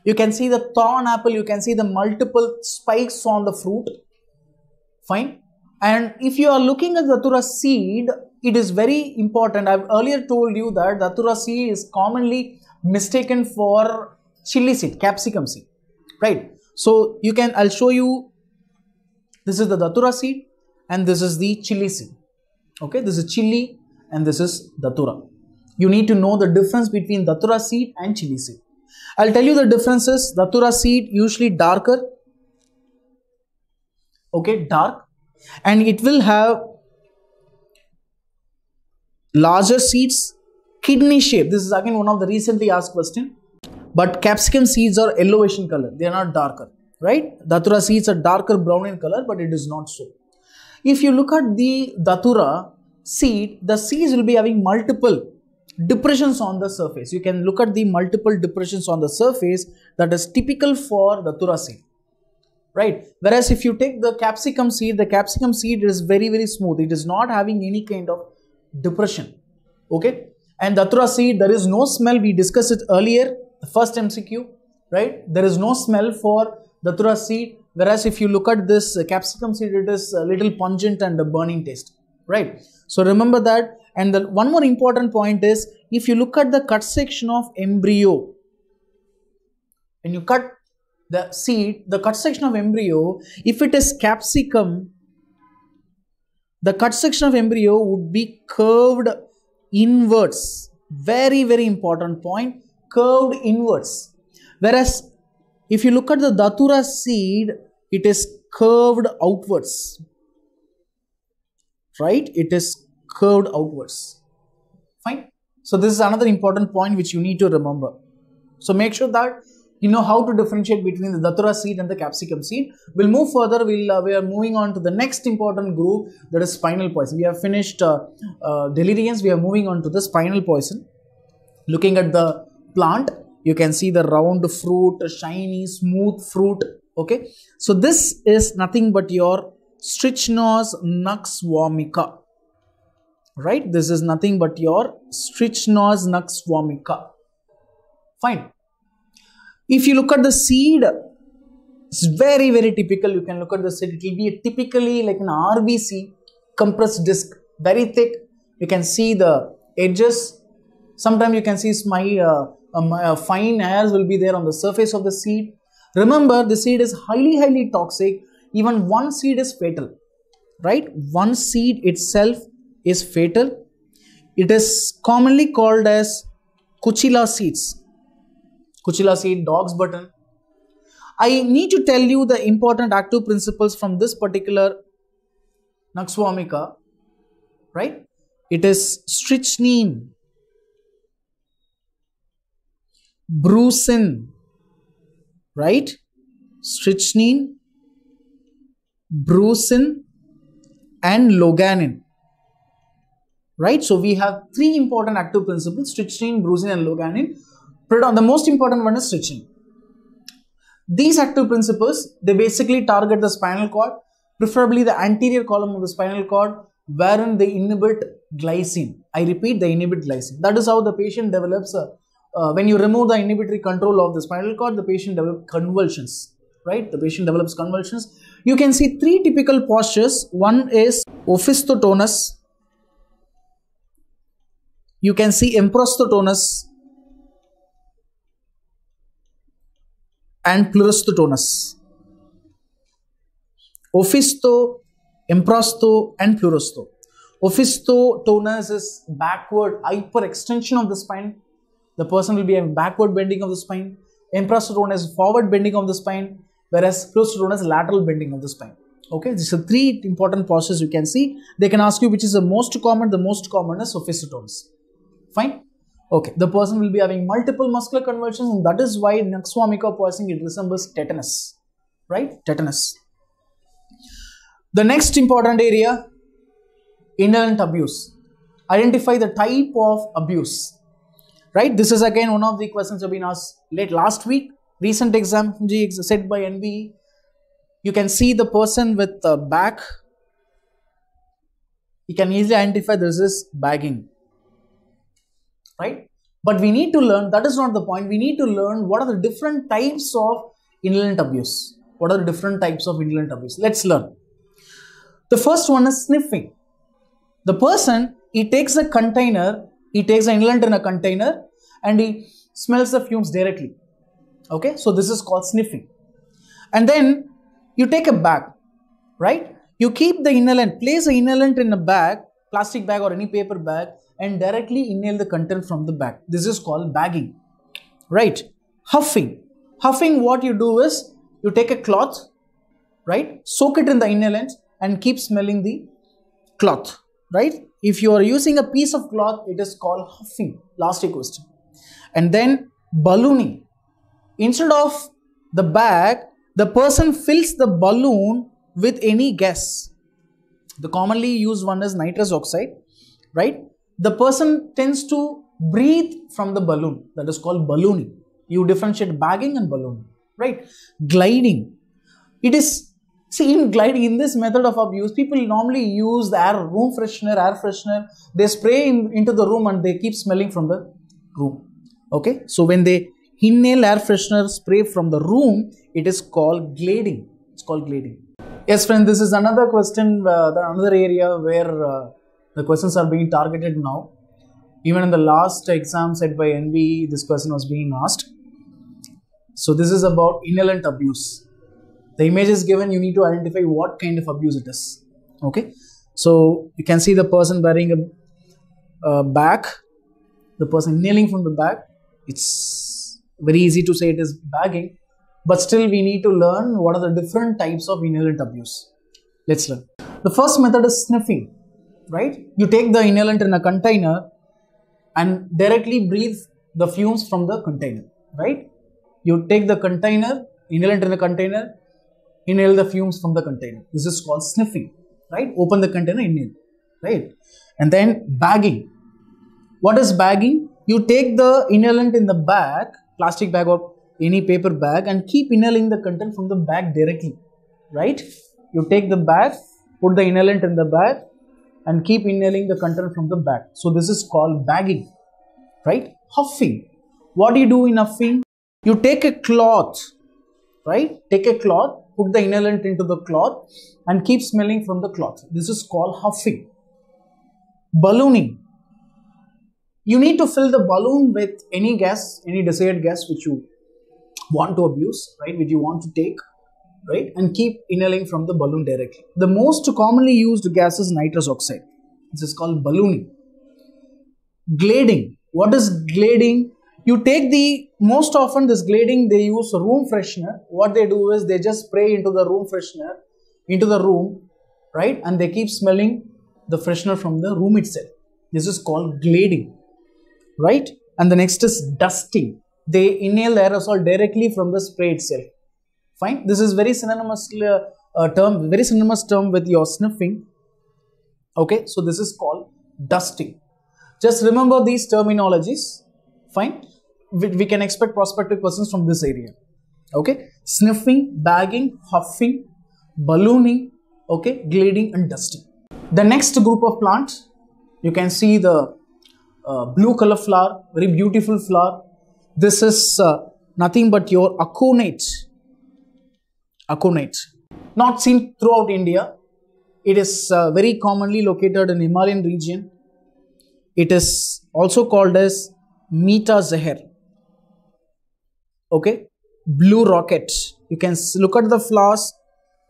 You can see the thorn apple, you can see the multiple spikes on the fruit. Fine. And if you are looking at Datura seed, it is very important. I've earlier told you that Datura seed is commonly mistaken for chili seed, capsicum seed, right? So you can, I'll show you, this is the Datura seed and this is the chili seed. Okay, this is chili and this is Datura. You need to know the difference between Datura seed and chili seed. I'll tell you the differences. Datura seed usually darker, okay, dark, and it will have larger seeds, kidney shape. This is again one of the recently asked question. But capsicum seeds are yellowish in color. They are not darker, right? Datura seeds are darker brown in color, but it is not so. If you look at the Datura seed, the seeds will be having multiple depressions on the surface. You can look at the multiple depressions on the surface. That is typical for Datura seed, right? Whereas if you take the capsicum seed, the capsicum seed is very very smooth. It is not having any kind of depression, okay? And Datura seed, there is no smell. We discussed it earlier, the first M C Q, right? There is no smell for Datura seed. Whereas if you look at this capsicum seed, it is a little pungent and a burning taste, right? So remember that. And the one more important point is, if you look at the cut section of embryo, when you cut the seed, the cut section of embryo, if it is capsicum, the cut section of embryo would be curved inwards. Very, very important point, curved inwards. Whereas if you look at the Datura seed, it is curved outwards, right? It is curved outwards. Fine. So this is another important point which you need to remember. So make sure that you know how to differentiate between the Datura seed and the capsicum seed. We'll move further. We'll uh, we are moving on to the next important group, that is spinal poison. We have finished uh, uh, delirians. We are moving on to the spinal poison. Looking at the plant, you can see the round fruit, shiny, smooth fruit. Okay, so this is nothing but your Strychnos nux vomica, right? This is nothing but your Strychnos nux vomica. Fine. If you look at the seed, it's very, very typical. You can look at the seed. It will be typically like an R B C, compressed disc, very thick. You can see the edges. Sometimes you can see my uh, uh, fine hairs will be there on the surface of the seed. Remember, the seed is highly, highly toxic. Even one seed is fatal, right? One seed itself is fatal. It is commonly called as Kuchila seeds. Kuchila seed, dog's button. I need to tell you the important active principles from this particular nux vomica, right? It is strychnine, brucin, right? Strychnine, brucin and loganin, right? So we have three important active principles: strychnine, brucin and loganin. The most important one is strychnine. These active principles, they basically target the spinal cord, preferably the anterior column of the spinal cord, wherein they inhibit glycine. I repeat, they inhibit glycine. That is how the patient develops, a, uh, when you remove the inhibitory control of the spinal cord, the patient develops convulsions, right? The patient develops convulsions. You can see three typical postures. One is ophistotonus. You can see emprostotonus and pleurostotonus. Ophisto, emprosto and pleurosto. Ophistotonus is backward hyperextension of the spine. The person will be a backward bending of the spine. Emprostotonus is forward bending of the spine, whereas pleurostotonus is lateral bending of the spine. Okay, these are three important postures you can see. They can ask you which is the most common. The most common is ophistotonus. Fine. Okay, the person will be having multiple muscular convulsions, and that is why nux vomica poisoning, it resembles tetanus, right? Tetanus. The next important area, indolent abuse. Identify the type of abuse, right? This is again one of the questions have been asked late last week. Recent exam set by N B E. You can see the person with the back. You can easily identify this is bagging. Right? But we need to learn, that is not the point. We need to learn what are the different types of indolent abuse. What are the different types of indolent abuse? Let's learn. The first one is sniffing. The person, he takes a container, he takes an inhalant in a container and he smells the fumes directly. Okay, so this is called sniffing. And then you take a bag, right? You keep the inhalant, place the inhalant in a bag, plastic bag or any paper bag, and directly inhale the content from the bag. This is called bagging, right? Huffing. Huffing, what you do is, you take a cloth, right? Soak it in the inhalant and keep smelling the cloth, right? If you are using a piece of cloth, it is called huffing. Last question. And then ballooning. Instead of the bag, the person fills the balloon with any gas. The commonly used one is nitrous oxide, right? The person tends to breathe from the balloon. That is called ballooning. You differentiate bagging and ballooning, right? Gliding. It is, see, in gliding, in this method of abuse, people normally use the air, room freshener, air freshener. They spray in, into the room and they keep smelling from the room. Okay. So when they inhale air freshener spray from the room, it is called gliding. It's called gliding. Yes, friend, this is another question, uh, another area where Uh, the questions are being targeted now. Even in the last exam set by N B E, this question was being asked. So this is about inhalant abuse. The image is given, you need to identify what kind of abuse it is. Okay. So you can see the person wearing a uh, bag, the person inhaling from the bag. It's very easy to say it is bagging, but still we need to learn what are the different types of inhalant abuse. Let's learn. The first method is sniffing. Right? You take the inhalant in a container and directly breathe the fumes from the container, right? you take the container, inhalant in the container, inhale the fumes from the container. This is called sniffing, right? Open the container, inhale, right? And then bagging. What is bagging? You take the inhalant in the bag, plastic bag or any paper bag, and keep inhaling the content from the bag directly, right? You take the bag, put the inhalant in the bag, and keep inhaling the content from the bag. So this is called bagging, right? Huffing. What do you do in huffing? You take a cloth, right? Take a cloth, put the inhalant into the cloth, and keep smelling from the cloth. This is called huffing. Ballooning. You need to fill the balloon with any gas, any desired gas which you want to abuse, right? Which you want to take, right? And keep inhaling from the balloon directly. The most commonly used gas is nitrous oxide. This is called ballooning. Glading. What is glading? You take the, most often this glading they use room freshener. What they do is they just spray into the room freshener, into the room, right? And they keep smelling the freshener from the room itself. This is called glading, right? And the next is dusting. They inhale aerosol directly from the spray itself. Fine. This is very synonymous uh, uh, term, very synonymous term with your sniffing. Okay. So this is called dusting. Just remember these terminologies. Fine. We, we can expect prospective persons from this area. Okay. Sniffing, bagging, huffing, ballooning, okay, glading and dusting. The next group of plants, you can see the uh, blue color flower, very beautiful flower. This is uh, nothing but your aconite. Aconite. Not seen throughout India. It is uh, very commonly located in Himalayan region. It is also called as Mita Zeher. Okay. Blue rocket. You can look at the flowers,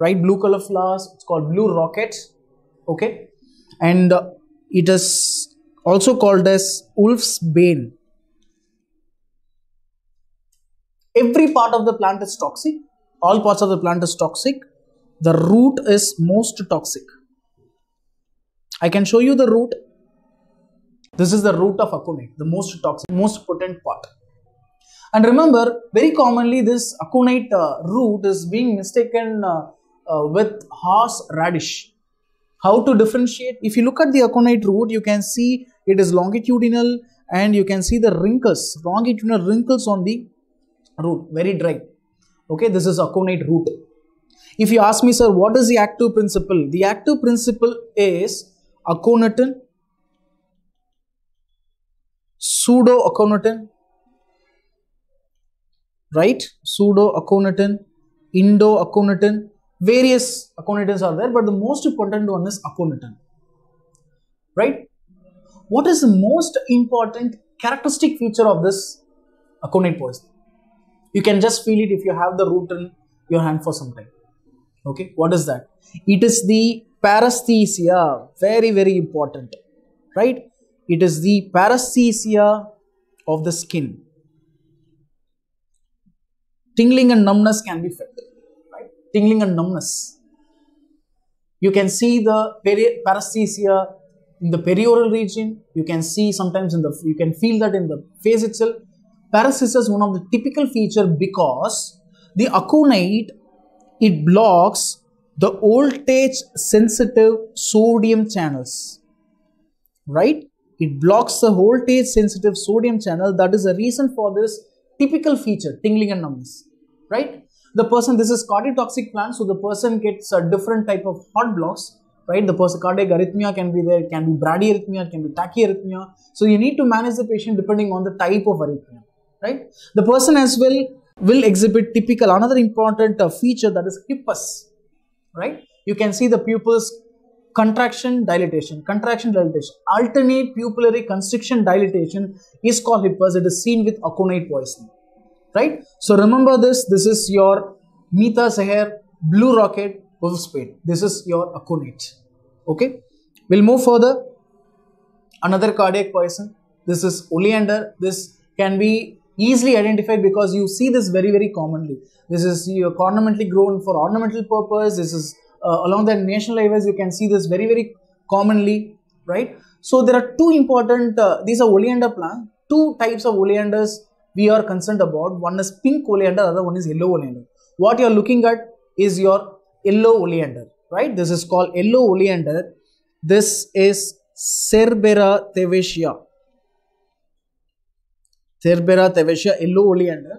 right? Blue color flowers. It's called blue rocket. Okay. And uh, it is also called as wolf's bane. Every part of the plant is toxic. All parts of the plant is toxic. The root is most toxic. I can show you the root. This is the root of aconite, the most toxic, most potent part. And remember, very commonly this aconite uh, root is being mistaken uh, uh, with horse radish. How to differentiate? If you look at the aconite root, you can see it is longitudinal and you can see the wrinkles, longitudinal wrinkles on the root, very dry. Okay, this is aconite root. If you ask me, sir, what is the active principle? The active principle is aconitin, pseudoaconitin, right? Pseudoaconitin, indoaconitin, various aconitins are there, but the most important one is aconitin, right? What is the most important characteristic feature of this aconite poison? You can just feel it if you have the root in your hand for some time. Okay, what is that? It is the paresthesia, very, very important, right? It is the paresthesia of the skin. Tingling and numbness can be felt, right? Tingling and numbness. You can see the paresthesia in the perioral region. You can see sometimes in the, you can feel that in the face itself. Paresthesia is one of the typical feature because the aconite, it blocks the voltage sensitive sodium channels, right? It blocks the voltage sensitive sodium channel. That is the reason for this typical feature, tingling and numbness, right? The person, this is cardiotoxic plant, so the person gets a different type of heart blocks, right? The person, cardiac arrhythmia can be there, it can be bradyarrhythmia, it can be tachyarrhythmia. So you need to manage the patient depending on the type of arrhythmia. Right, the person as well will exhibit typical another important uh, feature, that is hippus. Right, you can see the pupils contraction, dilatation, contraction, dilatation, alternate pupillary constriction, dilatation is called hippus. It is seen with aconite poisoning. Right, so remember this. This is your Mita Zeher, blue rocket, wolf's bane. This is your aconite. Okay, we'll move further. Another cardiac poison. This is oleander. This can be easily identified because you see this very, very commonly. This is uh, ornamentally grown for ornamental purpose. This is uh, along the national highways. You can see this very, very commonly, right? So there are two important, uh, these are oleander plants, two types of oleanders we are concerned about. One is pink oleander, other one is yellow oleander. What you are looking at is your yellow oleander, right? This is called yellow oleander. This is Cerbera thevetia. Cerbera thevetia, yellow oleander,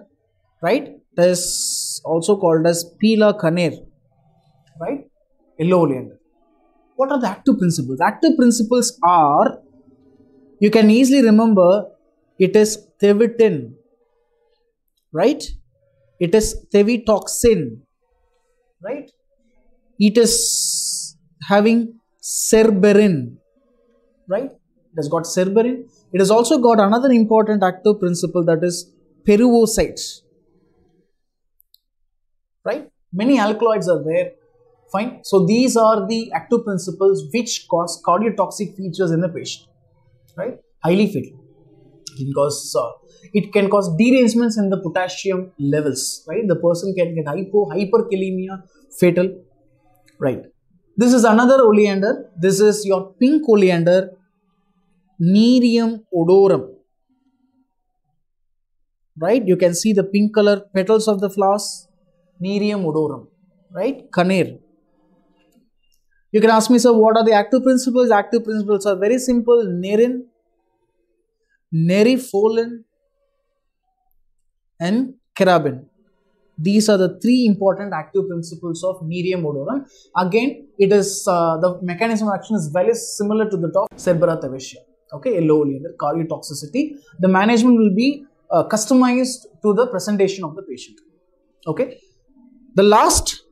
right? That is also called as Pila Caner, right? Yellow oleander. What are the active principles? Active principles are, you can easily remember, it is thevetin, right? It is thevetoxin, right? It is having cerberin, right? It has got cerberin. It has also got another important active principle, that is peruosite, right? Many alkaloids are there, fine. So these are the active principles which cause cardiotoxic features in the patient, right? Highly fatal. It can cause, uh, it can cause derangements in the potassium levels, right? The person can get hypo, hyperkalemia, fatal, right? This is another oleander. This is your pink oleander, Nerium odorum, right? You can see the pink color petals of the flowers. Nerium odorum, right? Caner. You can ask me, sir, what are the active principles? Active principles are very simple. Nerin, nerifolin, and carabin. These are the three important active principles of Nerium odorum. Again, it is uh, the mechanism of action is very similar to that of Cerbera thevetia. Okay, a low oleander, cardiotoxicity. The management will be uh, customized to the presentation of the patient. Okay. The last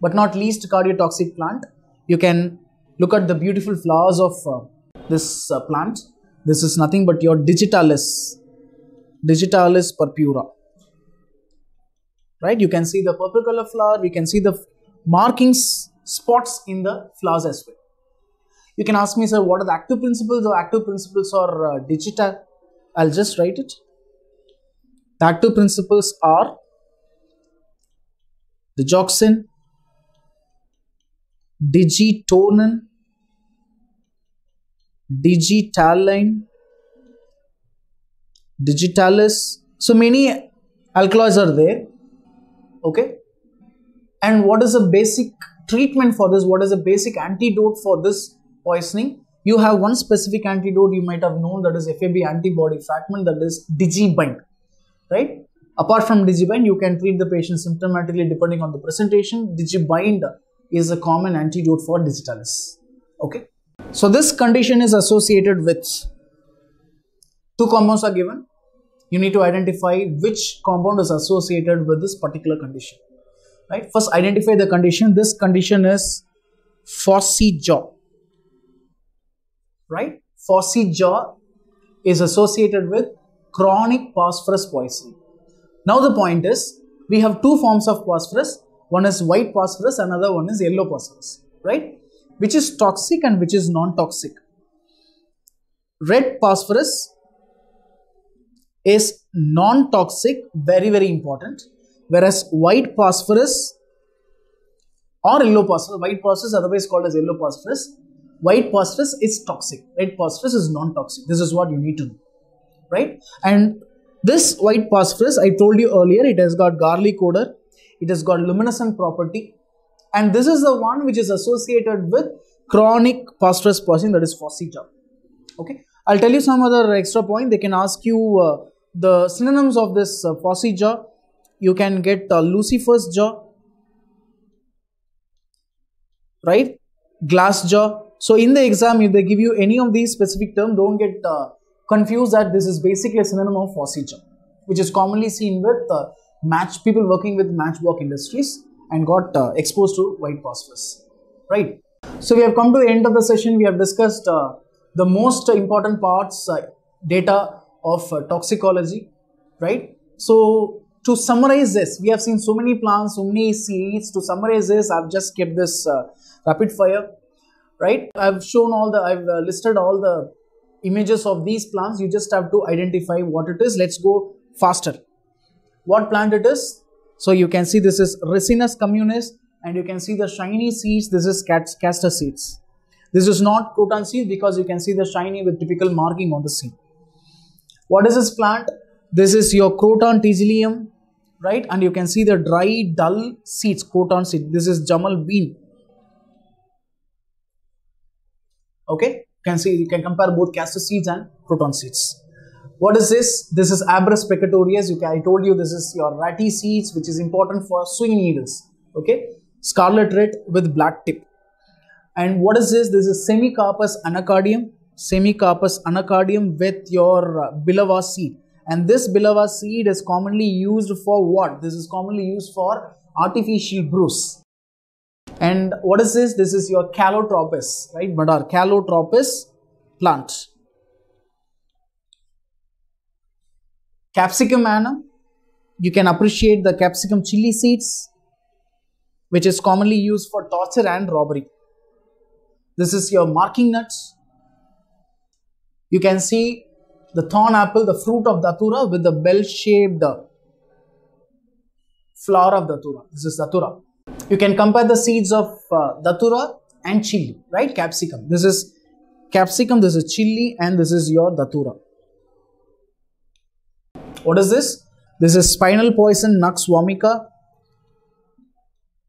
but not least cardiotoxic plant, you can look at the beautiful flowers of uh, this uh, plant. This is nothing but your digitalis, digitalis purpura, right? You can see the purple color flower, we can see the markings, spots in the flowers as well. You can ask me, sir, what are the active principles? The active principles are uh, digita, I'll just write it. The active principles are digoxin, digitonin, digitaline, digitalis. So many alkaloids are there. Okay. And what is the basic treatment for this? What is the basic antidote for this poisoning? You have one specific antidote you might have known, that is F A B antibody fragment, that is Digibind, right? Apart from Digibind, you can treat the patient symptomatically depending on the presentation. Digibind is a common antidote for digitalis. Okay. So this condition is associated with two compounds are given. You need to identify which compound is associated with this particular condition. Right? First, identify the condition. This condition is Phossy jaw. Right? Phossy jaw is associated with chronic phosphorus poisoning. Now the point is, we have two forms of phosphorus, one is white phosphorus, another one is yellow phosphorus, right? Which is toxic and which is non-toxic. Red phosphorus is non-toxic, very very important, whereas white phosphorus or yellow phosphorus, white phosphorus otherwise called as yellow phosphorus, white phosphorus is toxic, red phosphorus is non-toxic. This is what you need to know, right? And this white phosphorus, I told you earlier, it has got garlic odor, it has got luminescent property, and this is the one which is associated with chronic phosphorus poisoning, that is Phossy jaw. Okay, I'll tell you some other extra point. They can ask you uh, the synonyms of this uh, Phossy jaw. You can get uh, Lucifer's jaw, right? Glass jaw. So in the exam, if they give you any of these specific terms, don't get uh, confused that this is basically a synonym of Phossy jaw, which is commonly seen with uh, match people working with matchwork industries and got uh, exposed to white phosphorus, right? So we have come to the end of the session. We have discussed uh, the most important parts, uh, data of uh, toxicology, right? So to summarize this, we have seen so many plants, so many seeds. To summarize this, I've just kept this uh, rapid fire, right? I've shown all the, I've uh, listed all the images of these plants. You just have to identify what it is. Let's go faster. What plant it is? So you can see this is Ricinus communis, and you can see the shiny seeds. This is castor seeds. This is not croton seed because you can see the shiny with typical marking on the seed. What is this plant? This is your Croton tiglium, right? And you can see the dry, dull seeds, croton seed. This is Jamal bean. Okay, you can see, you can compare both castor seeds and croton seeds. What is this? This is Abrus precatorius. You can, I told you this is your ratty seeds, which is important for swing needles. Okay, scarlet red with black tip. And what is this? This is Semecarpus anacardium. Semecarpus anacardium with your uh, bilawa seed. And this bilawa seed is commonly used for what? This is commonly used for artificial bruise. And what is this? This is your Calotropis, right? But our Calotropis plant. Capsicum annum. You can appreciate the capsicum chili seeds, which is commonly used for torture and robbery. This is your marking nuts. You can see the thorn apple, the fruit of Datura with the bell-shaped flower of Datura. This is Datura. You can compare the seeds of uh, Datura and chili, right? Capsicum. This is capsicum, this is chili, and this is your Datura. What is this? This is spinal poison nux vomica.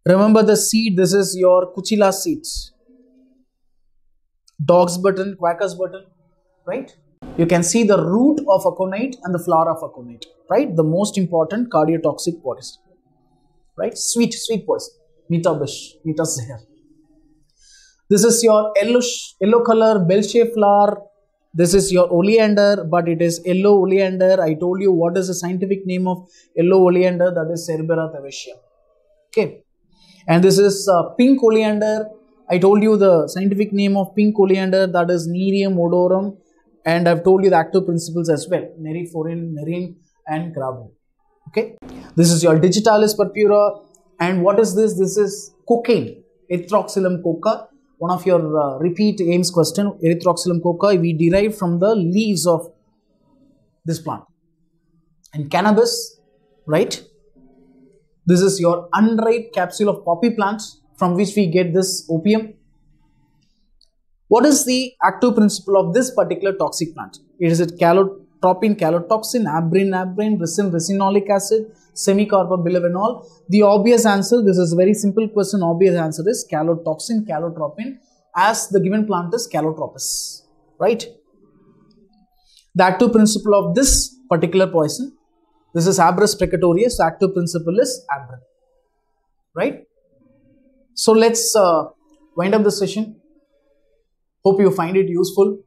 Remember the seed, this is your Kuchila seeds. Dog's button, quacker's button, right? You can see the root of aconite and the flower of aconite, right? The most important cardiotoxic poison, right? Sweet, sweet poison, metabish, metaseher. This is your yellowish, yellow color, bell-shaped flower. This is your oleander, but it is yellow oleander. I told you what is the scientific name of yellow oleander, that is Cerbera thevetia. Okay. And this is uh, pink oleander. I told you the scientific name of pink oleander, that is Nerium odorum. And I've told you the active principles as well, neriforin, nerin, and gravum. Okay. This is your digitalis purpura. And what is this? This is cocaine, Erythroxylum coca. One of your uh, repeat A I M S question, Erythroxylum coca, we derive from the leaves of this plant. And cannabis, right? This is your unripe capsule of poppy plants from which we get this opium. What is the active principle of this particular toxic plant? It is it calotropin, calotoxin, abrin, abrin, ricin, ricinolic acid, semicarpa, bilavenol. The obvious answer, this is a very simple question, obvious answer is calotoxin, calotropin, as the given plant is Calotropis, right? The active principle of this particular poison, this is Abrus precatorius, the active principle is abrin, right? So let's uh, wind up the session. Hope you find it useful.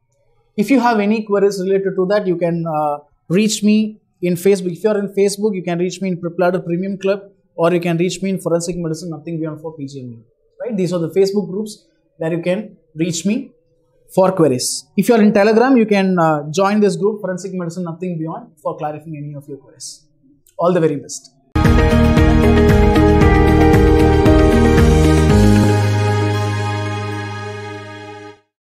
If you have any queries related to that, you can uh, reach me in Facebook. If you are in Facebook, you can reach me in Prepladder Premium Club, or you can reach me in Forensic Medicine, Nothing Beyond for P G M U. Right? These are the Facebook groups where you can reach me for queries. If you are in Telegram, you can uh, join this group, Forensic Medicine, Nothing Beyond, for clarifying any of your queries. All the very best.